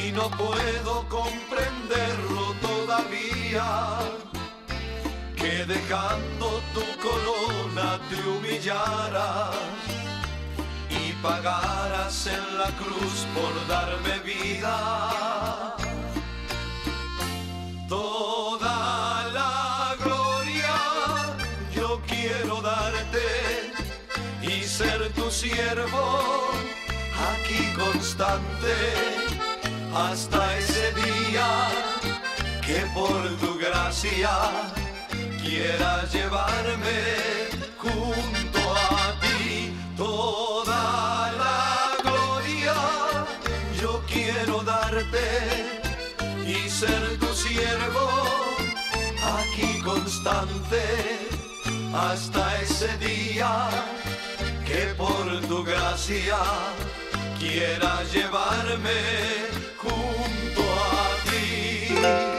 y no puedo comprenderlo todavía. Que dejando tu corona te humillaras y pagaras en la cruz por darme vida. siervo aquí constante hasta ese día que por tu gracia quieras llevarme junto a ti. Toda la gloria yo quiero darte y ser tu siervo aquí constante hasta ese día que por tu gracia quieras llevarme junto a ti.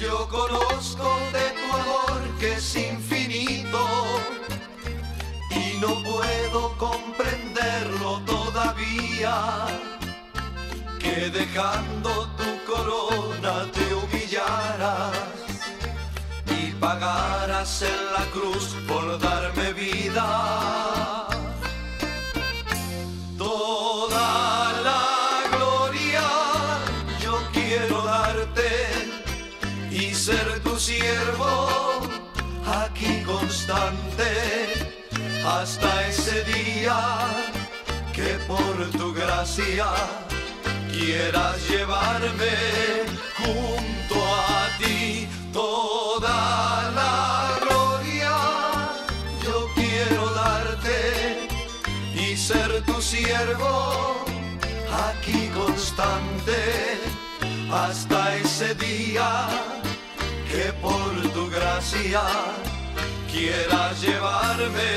Yo conozco de tu amor que es infinito y no puedo comprenderlo todavía, que dejando tu corona te humillaras y pagaras en la cruz por darme vida. Toda la gloria yo quiero darte y ser tu siervo aquí constante hasta ese día que por tu gracia quieras llevarme junto a ti. Toda la gloria yo quiero darte y ser tu siervo aquí constante hasta ese día que por tu gracia quieras llevarme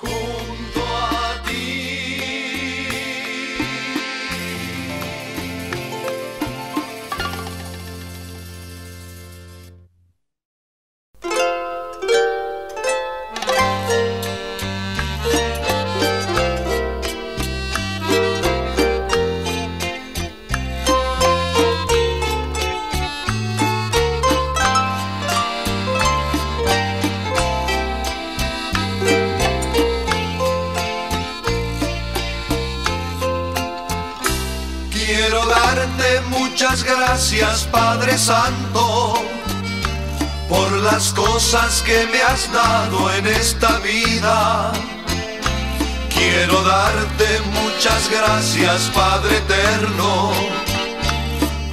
junto a ti. Muchas gracias, Padre Santo, por las cosas que me has dado en esta vida. Quiero darte muchas gracias, Padre Eterno,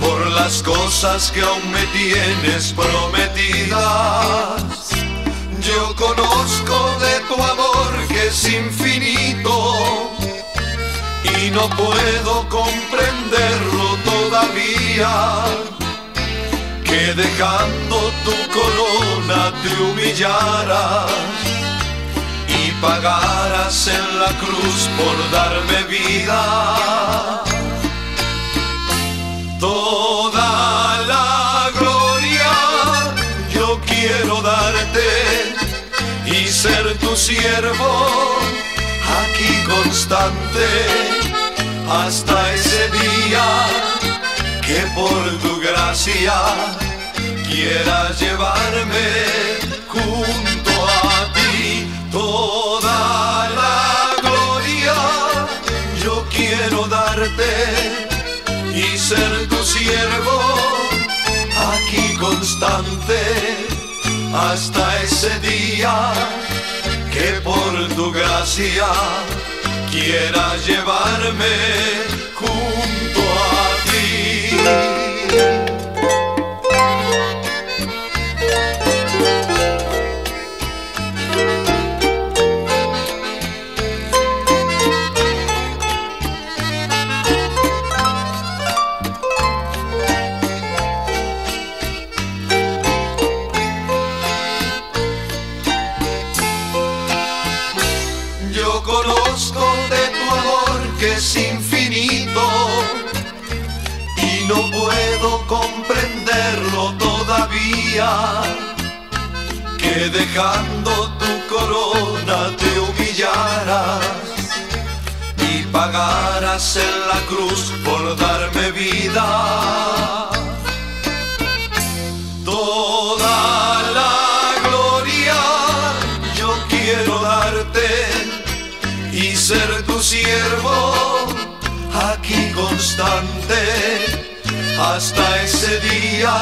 por las cosas que aún me tienes prometidas. Yo conozco de tu amor que es infinito y no puedo comprenderlo todavía, que dejando tu corona te humillaras y pagaras en la cruz por darme vida. Toda la gloria yo quiero darte y ser tu siervo aquí constante hasta ese día que por tu gracia quieras llevarme junto a ti. Toda la gloria yo quiero darte y ser tu siervo aquí constante hasta ese día que por tu gracia quieras llevarme junto a ti. Comprenderlo todavía, que dejando tu corona te humillaras y pagaras en la cruz por darme vida. instante, hasta ese día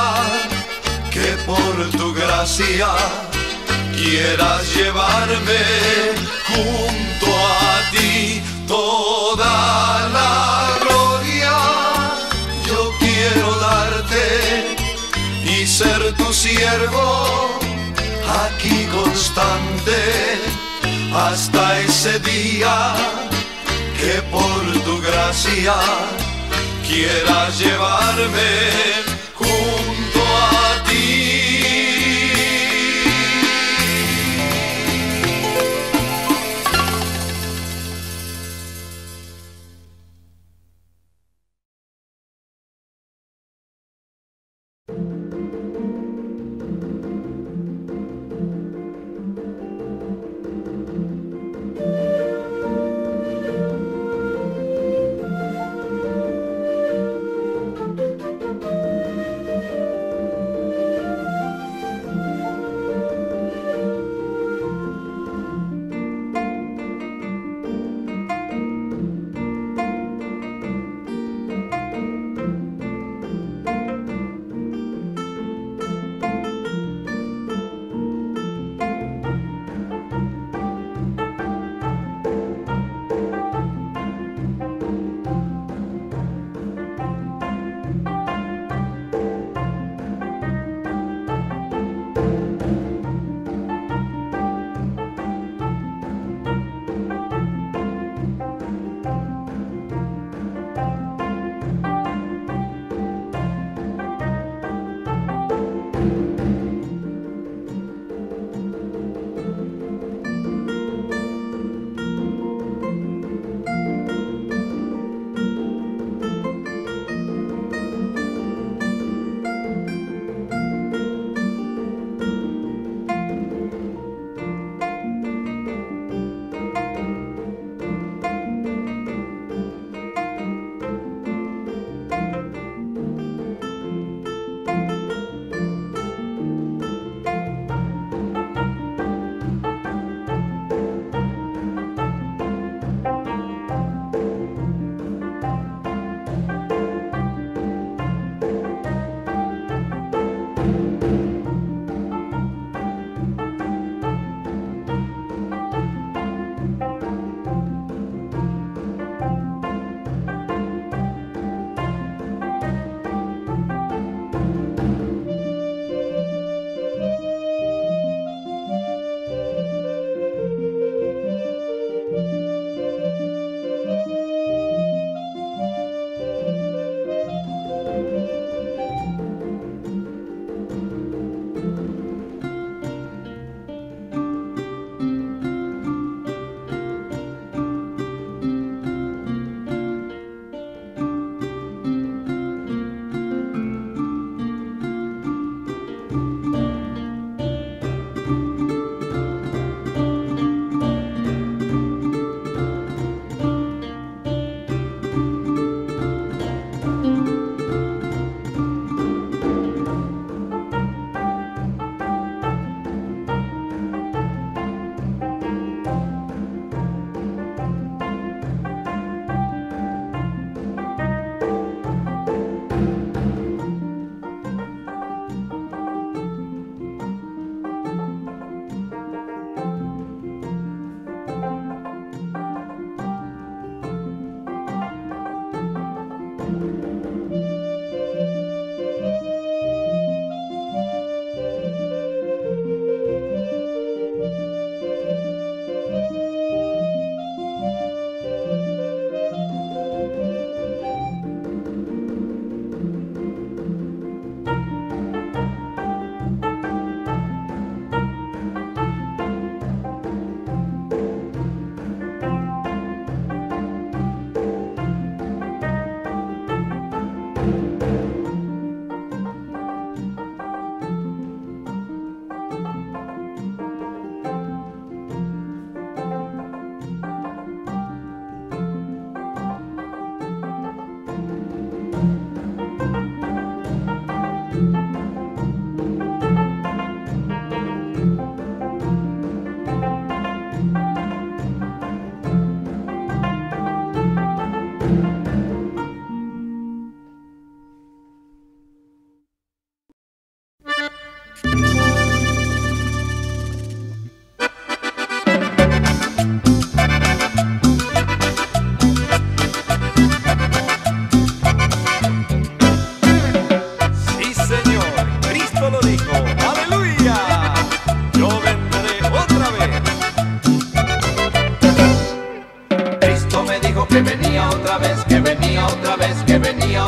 que por tu gracia quieras llevarme junto a ti toda la gloria. Yo quiero darte y ser tu siervo aquí constante, hasta ese día que por tu gracia quieras llevarme junto a ti.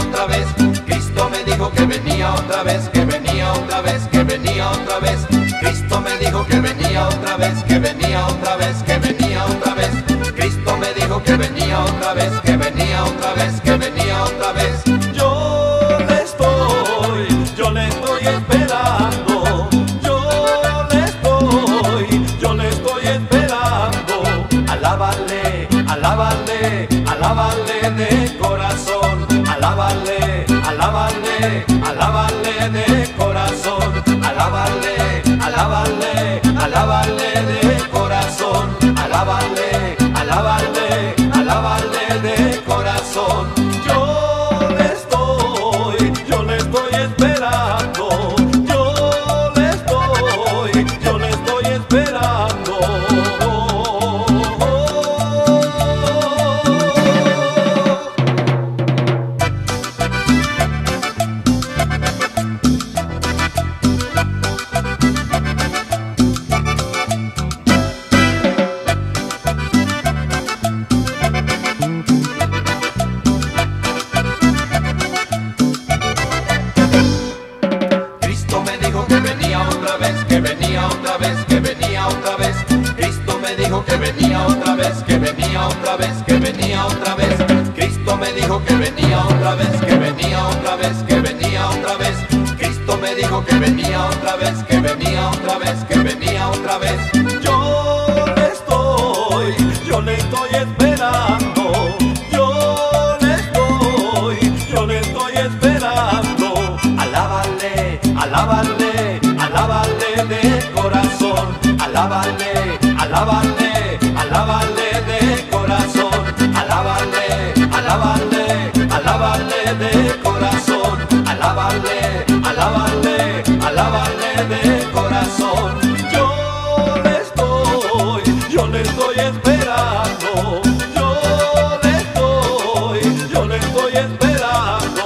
otra vez. Cristo me dijo que venía otra vez, que venía otra vez, que venía otra vez. Cristo me dijo que venía otra vez, que venía otra vez, que venía otra vez. Cristo me dijo que venía otra vez, que venía otra vez, que venía otra vez. Yo le estoy esperando, yo le estoy esperando. Alábale, alábale, alábale de corazón. Alábale, alábale, alábale de corazón. Alábale, alábale, alábale de corazón. Alábale, alábale, alábale de corazón. Yo le estoy esperando, yo le estoy esperando. Que venía otra vez, que venía otra vez, que venía otra vez. Cristo me dijo que venía otra vez, que venía otra vez, que venía otra vez. Cristo me dijo que venía otra vez, que venía otra vez, que venía otra vez. Yo le estoy esperando, yo le estoy esperando. Alábale, alábale, alábale de corazón. Alábale, alábale, alábale de corazón. Alábale, alábale, alábale de corazón. Alábale, alábale, alábale de corazón. Yo le estoy esperando, yo le estoy esperando.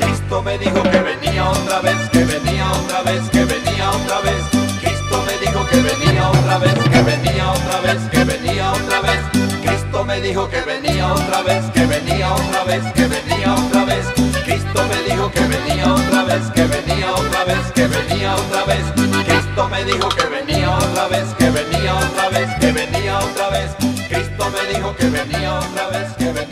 Cristo me dijo que venía otra vez, que venía otra vez, que venía otra vez. Cristo me dijo que venía otra vez, que venía otra vez, que venía otra vez. Cristo me dijo que venía otra vez, que venía otra vez, que venía otra vez. Cristo me dijo que venía otra vez, que venía otra vez, que venía otra vez. Cristo me dijo que venía otra vez, que venía otra vez, que venía otra vez. Cristo me dijo que venía otra vez, que venía.